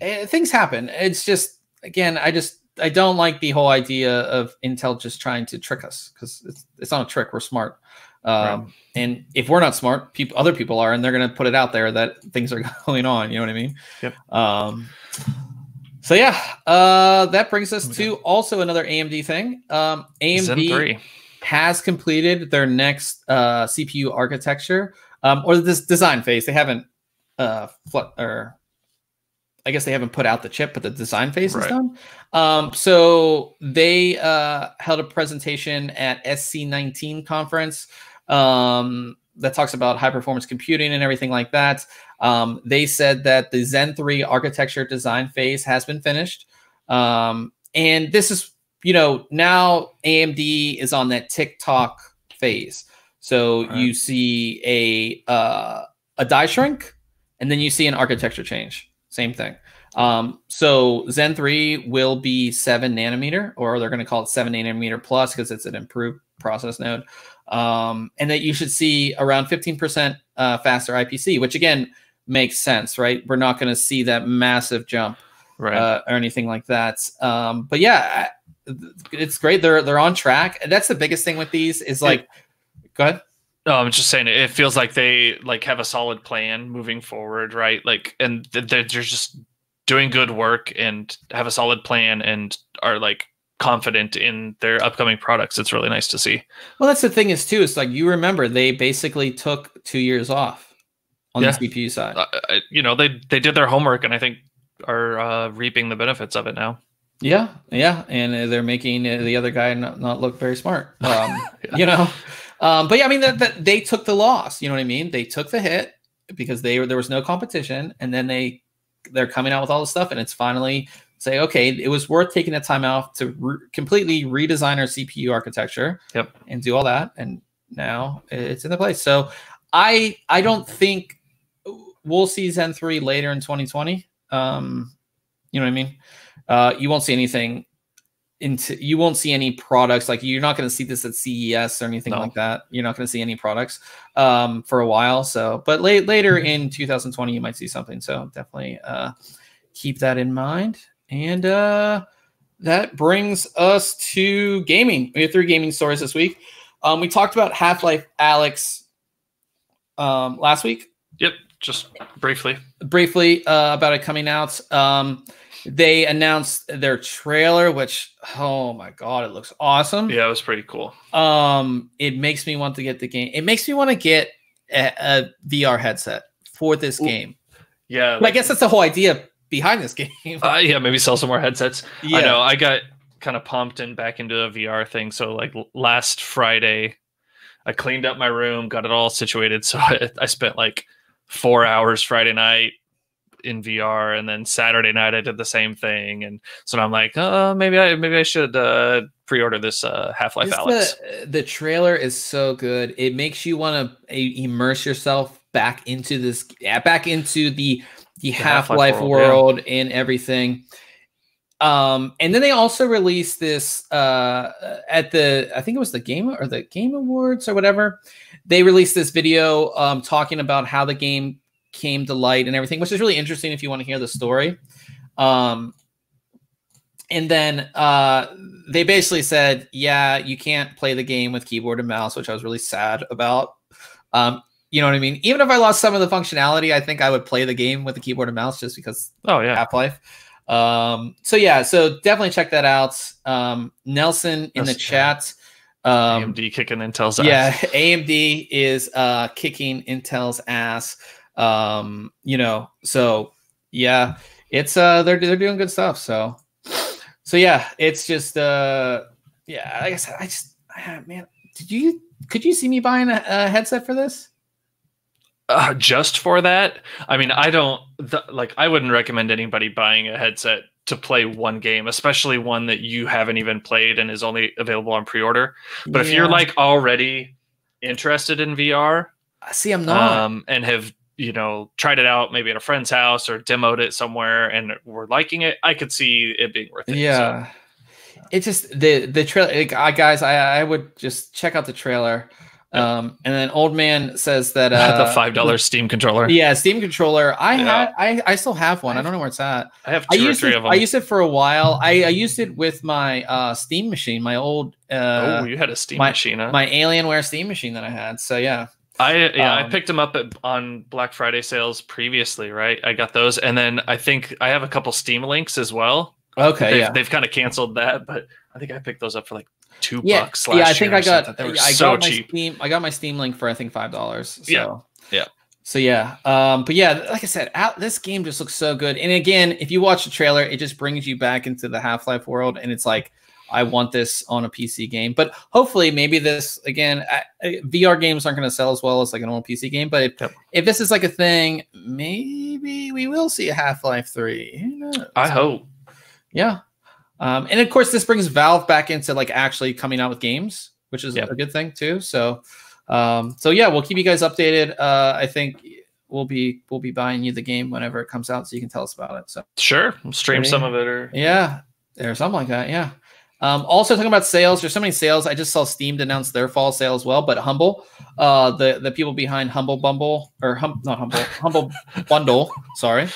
it, things happen. It's just again, I just I don't like the whole idea of Intel just trying to trick us, because it's it's not a trick. We're smart, um, right. and if we're not smart, people other people are, and they're going to put it out there that things are going on. You know what I mean? Yep. Um, so yeah, uh, that brings us okay. to also another A M D thing. Um, A M D Zen three. Has completed their next uh, C P U architecture um, or this design phase. They haven't, uh, or I guess they haven't put out the chip, but the design phase right. is done. Um, so they uh, held a presentation at S C nineteen conference um, that talks about high performance computing and everything like that. Um, they said that the Zen three architecture design phase has been finished. Um, and this is, you know, now A M D is on that TikTok phase. So right. you see a, uh, a die shrink, and then you see an architecture change. Same thing. Um, so Zen three will be seven nanometer, or they're going to call it seven nanometer plus because it's an improved process node. Um, and that you should see around fifteen percent uh, faster I P C, which again makes sense, right? We're not going to see that massive jump right. uh, or anything like that. Um, but yeah, it's great. They're, they're on track. That's the biggest thing with these is like, yeah. go ahead. No, I'm just saying it feels like they like have a solid plan moving forward, right? Like, and they're just doing good work and have a solid plan and are like confident in their upcoming products. It's really nice to see. Well, that's the thing is too, it's like, you remember they basically took two years off on yeah. the C P U side. Uh, you know, they, they did their homework and I think are uh, reaping the benefits of it now. Yeah. Yeah. And they're making the other guy not, not look very smart, um, yeah. you know? Um, but yeah, I mean, that, that they took the loss, you know what I mean? They took the hit because they were, there was no competition, and then they, they're coming out with all this stuff, and it's finally say, okay, it was worth taking the time out to re completely redesign our C P U architecture yep. and do all that. And now it's in the place. So I, I don't think we'll see Zen three later in twenty twenty. Um, you know what I mean? Uh, you won't see anything. Into, you won't see any products, like you're not going to see this at C E S or anything no. like that. You're not going to see any products um, for a while. So, but late, later in two thousand twenty, you might see something. So definitely uh, keep that in mind. And uh, that brings us to gaming. We have three gaming stories this week. Um, we talked about Half-Life Alyx um, last week. Yep, just briefly. Briefly uh, about it coming out. Um, They announced their trailer, which, oh my God, it looks awesome. Yeah, it was pretty cool. Um, it makes me want to get the game. It makes me want to get a, a V R headset for this Ooh. game. Yeah. But like, I guess that's the whole idea behind this game. uh, yeah, maybe sell some more headsets. Yeah. I know. I got kind of pumped and back into a V R thing. So like last Friday, I cleaned up my room, got it all situated. So I, I spent like four hours Friday night in V R, and then Saturday night I did the same thing, and so now I'm like, oh, maybe I maybe I should uh, pre-order this uh, Half-Life Alyx. The, the trailer is so good; it makes you want to immerse yourself back into this, back into the the, the Half-Life world, world yeah. and everything. Um, and then they also released this uh, at the I think it was the Game or the Game Awards or whatever. They released this video um, talking about how the game came to light and everything, which is really interesting if you want to hear the story. Um, and then uh, they basically said, yeah, you can't play the game with keyboard and mouse, which I was really sad about. Um, you know what I mean? Even if I lost some of the functionality, I think I would play the game with the keyboard and mouse just because oh, yeah. Half-Life. Um, so yeah, so definitely check that out. Um, Nelson in That's the chat. Um, A M D kicking Intel's ass. Yeah, A M D is uh, kicking Intel's ass. Um, you know, so yeah, it's, uh, they're, they're doing good stuff. So, so yeah, it's just, uh, yeah, like I said, I just, man, did you, could you see me buying a, a headset for this? Uh, just for that? I mean, I don't the, like, I wouldn't recommend anybody buying a headset to play one game, especially one that you haven't even played and is only available on pre-order. But yeah. if you're like already interested in V R, see, I'm not, um, and have, you know, tried it out maybe at a friend's house or demoed it somewhere and we're liking it, I could see it being worth it. Yeah. So. It's just the, the trailer, like, I, guys, I, I would just check out the trailer. Yeah. Um, and then Old Man says that, uh, the five dollar Steam controller. Yeah. Steam controller. I yeah. had, I, I still have one. I, have, I don't know where it's at. I have two I or three it, of them. I used it for a while. I, I used it with my, uh, Steam machine, my old, uh, oh, you had a Steam my, machine, huh? My Alienware Steam machine that I had. So yeah. I yeah um, I picked them up at, on Black Friday sales previously, right? I got those, and then I think I have a couple Steam links as well. Okay, they've, yeah, they've kind of canceled that, but I think I picked those up for like two yeah. bucks. Last yeah, I think year I got something. They were I so got my cheap. Steam, I got my Steam link for I think five dollars. So. Yeah, yeah. So yeah, um, but yeah, like I said, out, this game just looks so good. And again, if you watch the trailer, it just brings you back into the Half-Life world, and it's like, I want this on a P C game. But hopefully, maybe this, again, I, I, V R games aren't going to sell as well as like an old P C game. But if, yep. if this is like a thing, maybe we will see a Half-Life three. Who knows? I hope. Yeah. Um, and of course, this brings Valve back into like actually coming out with games, which is yep. a good thing too. So, um, so yeah, we'll keep you guys updated. Uh, I think we'll be we'll be buying you the game whenever it comes out, so you can tell us about it. So sure, we'll stream maybe. some of it or yeah, or something like that. Yeah. Um, also talking about sales, there's so many sales. I just saw Steam announce their fall sale as well, but Humble, uh, the the people behind Humble Bundle or hum, not Humble Humble Bundle, sorry,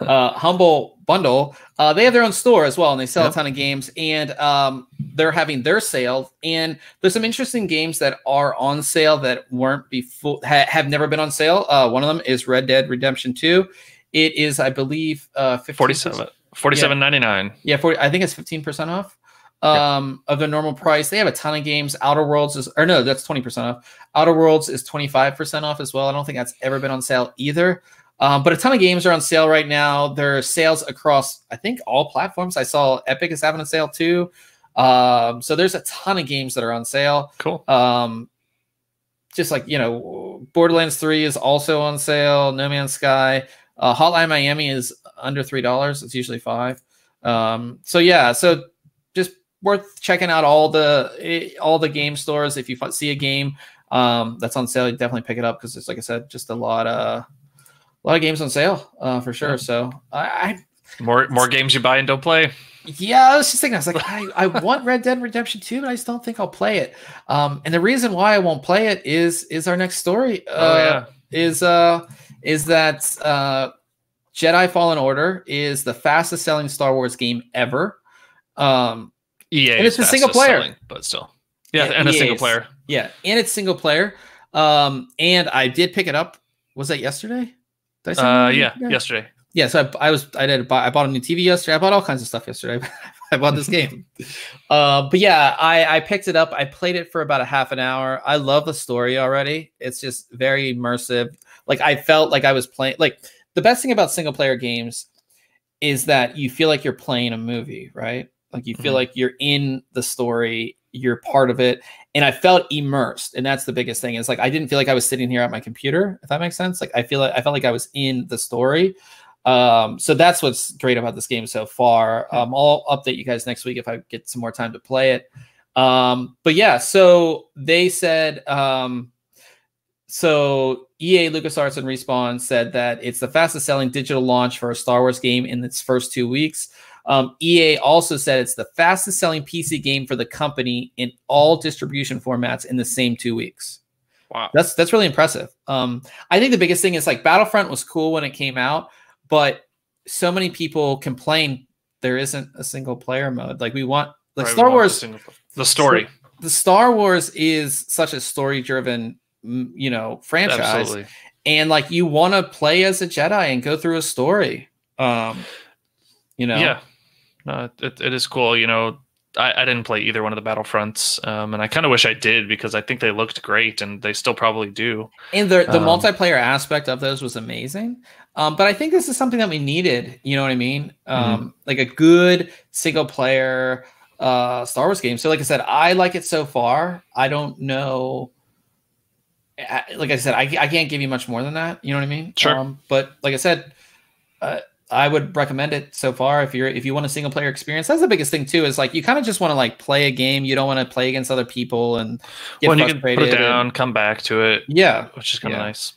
uh, Humble Bundle, uh, they have their own store as well, and they sell yep. a ton of games. And um, they're having their sale, and there's some interesting games that are on sale that weren't before, ha have never been on sale. Uh, one of them is Red Dead Redemption Two. It is, I believe, uh, forty-seven forty-seven ninety nine. Yeah, forty. I think it's fifteen percent off. Um, of the normal price. They have a ton of games. Outer Worlds is, or no, that's twenty percent off. Outer Worlds is twenty-five percent off as well. I don't think that's ever been on sale either. Um, but a ton of games are on sale right now. There are sales across, I think, all platforms. I saw Epic is having a sale too. Um, so there's a ton of games that are on sale. Cool. Um, just like, you know, Borderlands three is also on sale. No Man's Sky. Uh, Hotline Miami is under three dollars. It's usually five. Um, so yeah, so just worth checking out all the all the game stores. If you see a game um, that's on sale, you definitely pick it up, because it's, like I said, just a lot of a lot of games on sale uh, for sure. Yeah. So I more more games you buy and don't play. Yeah, I was just thinking. I was like, I, I want Red Dead Redemption two, but I just don't think I'll play it. Um, and the reason why I won't play it is is our next story. Uh, oh yeah, is uh is that uh, Jedi Fallen Order is the fastest selling Star Wars game ever. Um, Yeah, and it's a single player, selling, but still, yeah, yeah and E A's, a single player, yeah, and it's single player. Um, and I did pick it up. Was that yesterday? Did I uh, yeah, yesterday? yesterday. Yeah, so I, I was, I did, buy, I bought a new T V yesterday. I bought all kinds of stuff yesterday. I bought this game. Uh, but yeah, I, I picked it up. I played it for about a half an hour. I love the story already. It's just very immersive. Like I felt like I was playing. Like the best thing about single player games is that you feel like you're playing a movie, right? Like you feel mm-hmm. like you're in the story, you're part of it. And I felt immersed. And that's the biggest thing. It's like, I didn't feel like I was sitting here at my computer, if that makes sense. Like I feel like I felt like I was in the story. Um, so that's what's great about this game so far. Um, I'll update you guys next week if I get some more time to play it. Um, but yeah, so they said, um, so E A, LucasArts, and Respawn said that it's the fastest selling digital launch for a Star Wars game in its first two weeks. Um, E A also said it's the fastest selling P C game for the company in all distribution formats in the same two weeks. Wow. That's, that's really impressive. Um, I think the biggest thing is like Battlefront was cool when it came out, but so many people complain there isn't a single player mode. Like we want like right, Star want Wars, the, the story, the Star Wars is such a story driven, you know, franchise. Absolutely. And like, you want to play as a Jedi and go through a story. Um, you know? Yeah. No, it, it is cool. You know, I, I didn't play either one of the Battlefronts, um, and I kind of wish I did because I think they looked great, and they still probably do. And the, the um, multiplayer aspect of those was amazing. Um, but I think this is something that we needed. You know what I mean? Um, mm-hmm. Like a good single player uh, Star Wars game. So like I said, I like it so far. I don't know. Like I said, I, I can't give you much more than that. You know what I mean? Sure. Um, but like I said, uh, I would recommend it so far. If you're, if you want a single player experience, that's the biggest thing too, is like, you kind of just want to like play a game. You don't want to play against other people and get well, frustrated. You can put it down, and come back to it. Yeah. Which is kind of yeah. nice.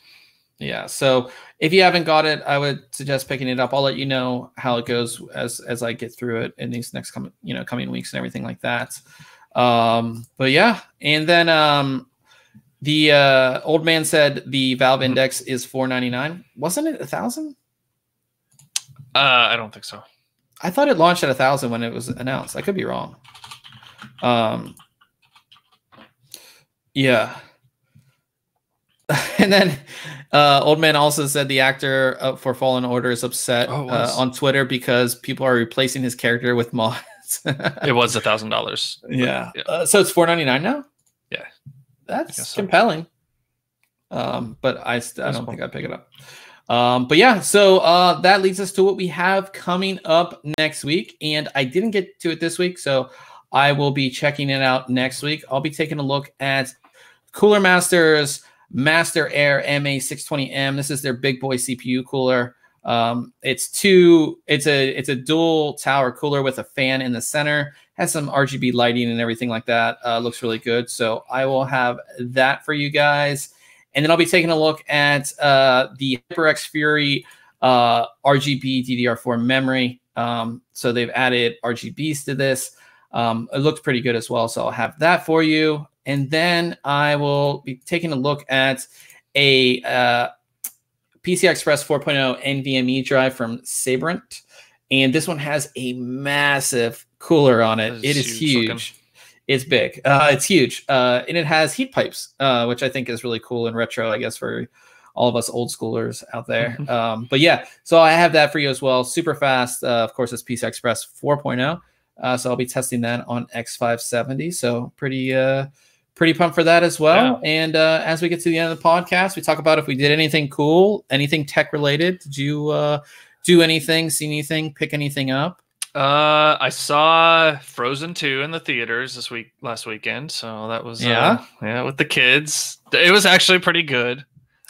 Yeah. So if you haven't got it, I would suggest picking it up. I'll let you know how it goes as, as I get through it in these next coming, you know, coming weeks and everything like that. Um, but yeah. And then, um, the, uh, old man said the Valve Index is four ninety-nine. Wasn't it a thousand? Uh, I don't think so. I thought it launched at a thousand when it was announced. I could be wrong. Um, yeah. And then uh, Old Man also said the actor uh, for Fallen Order is upset oh, uh, on Twitter because people are replacing his character with mods. It was a thousand dollars. Yeah. yeah. Uh, so it's four ninety nine now. Yeah. That's compelling. So. Um, but I, I don't cool. think I'd pick it up. Um, but yeah, so uh, that leads us to what we have coming up next week. And I didn't get to it this week, so I will be checking it out next week. I'll be taking a look at Cooler Master's Master Air M A six twenty M. This is their big boy C P U cooler. Um, it's two, it's a, it's a dual tower cooler with a fan in the center, has some R G B lighting and everything like that. Uh, looks really good. So I will have that for you guys. And then I'll be taking a look at, uh, the HyperX Fury, uh, R G B D D R four memory. Um, so they've added R G Bs to this. Um, it looks pretty good as well. So I'll have that for you. And then I will be taking a look at a, uh, P C I Express four point oh NVMe drive from Sabrent, and this one has a massive cooler on it. It is huge. Looking. It's big. Uh, it's huge, uh, and it has heat pipes, uh, which I think is really cool and retro, I guess, for all of us old schoolers out there. um, but yeah, so I have that for you as well. Super fast. Uh, of course, it's P C I Express four point oh, uh, so I'll be testing that on X five seventy. So pretty. Uh, Pretty pumped for that as well. Yeah. And uh, as we get to the end of the podcast, we talk about if we did anything cool, anything tech related. Did you uh, do anything, see anything, pick anything up? Uh, I saw Frozen two in the theaters this week, last weekend. So that was, yeah, uh, yeah, with the kids. It was actually pretty good.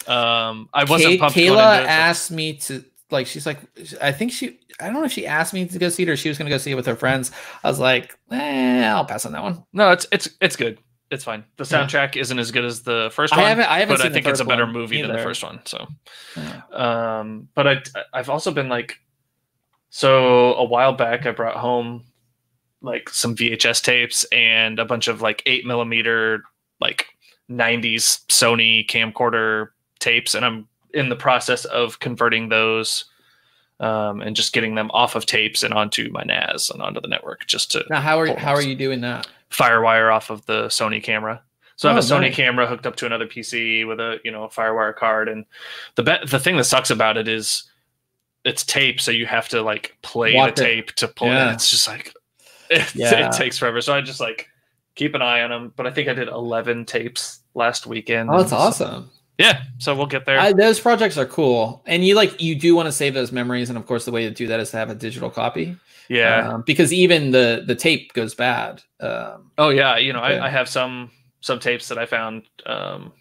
Um, I wasn't Kay pumped. Kayla it, asked me to, like, she's like, I think she, I don't know if she asked me to go see it or she was going to go see it with her friends. I was like, eh, I'll pass on that one. No, it's it's it's good. It's fine. The soundtrack yeah. isn't as good as the first one, I haven't, I haven't but seen I think it's a better movie either. than the first one. So, yeah. um, but I, I've also been like, so a while back I brought home like some V H S tapes and a bunch of like eight millimeter, like nineties Sony camcorder tapes. And I'm in the process of converting those um, and just getting them off of tapes and onto my N A S and onto the network just to. Now, how are how are you doing that? Firewire off of the Sony camera. So oh, I have a Sony nice. camera hooked up to another P C with a, you know, a Firewire card. And the be the thing that sucks about it is it's tape. So you have to like play Walk the it. tape to pull yeah. it. It's just like, it, yeah. it takes forever. So I just like keep an eye on them. But I think I did eleven tapes last weekend. Oh, that's awesome. So, yeah. So we'll get there. I, those projects are cool. And you like, you do want to save those memories. And of course the way to do that is to have a digital copy. Yeah, um, because even the the tape goes bad. Um, oh yeah, you know yeah. I, I have some some tapes that I found um,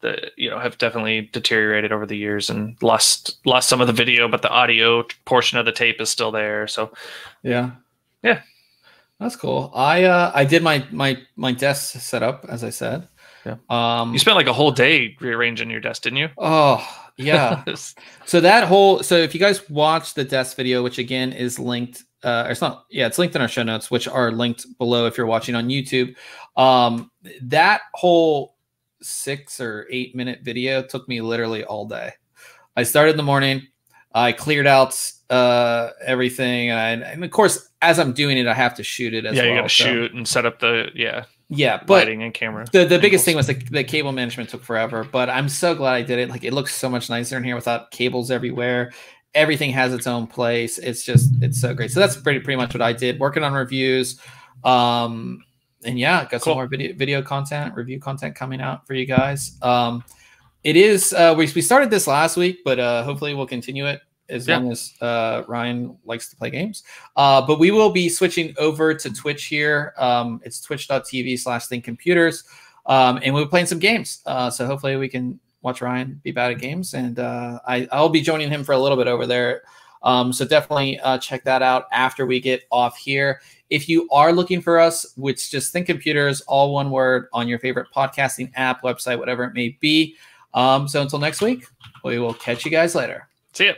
that you know have definitely deteriorated over the years and lost lost some of the video, but the audio portion of the tape is still there. So yeah, yeah, that's cool. I uh, I did my my my desk setup as I said. Yeah. Um, you spent like a whole day rearranging your desk, didn't you? Oh. Yeah. So that whole, so if you guys watch the desk video, which again is linked, uh, it's not, yeah, it's linked in our show notes, which are linked below if you're watching on YouTube. Um, that whole six or eight minute video took me literally all day. I started in the morning, I cleared out uh, everything. And, I, and of course, as I'm doing it, I have to shoot it as yeah, well. Yeah, you got to so. shoot and set up the, yeah. Yeah, but lighting and camera. The, the biggest thing was the, the cable management took forever, but I'm so glad I did it. Like it looks so much nicer in here without cables everywhere. Everything has its own place. It's just, it's so great. So that's pretty pretty much what I did. Working on reviews. Um, and yeah, got cool. some more video, video content, review content coming out for you guys. Um, it is, uh, we, we started this last week, but uh, hopefully we'll continue it as yeah. long as uh, Ryan likes to play games. Uh, but we will be switching over to Twitch here. Um, it's twitch dot T V slash ThinkComputers. Um, and we'll be playing some games. Uh, so hopefully we can watch Ryan be bad at games. And uh, I, I'll be joining him for a little bit over there. Um, so definitely uh, check that out after we get off here. If you are looking for us, it's just ThinkComputers, all one word, on your favorite podcasting app, website, whatever it may be. Um, so until next week, we will catch you guys later. See ya.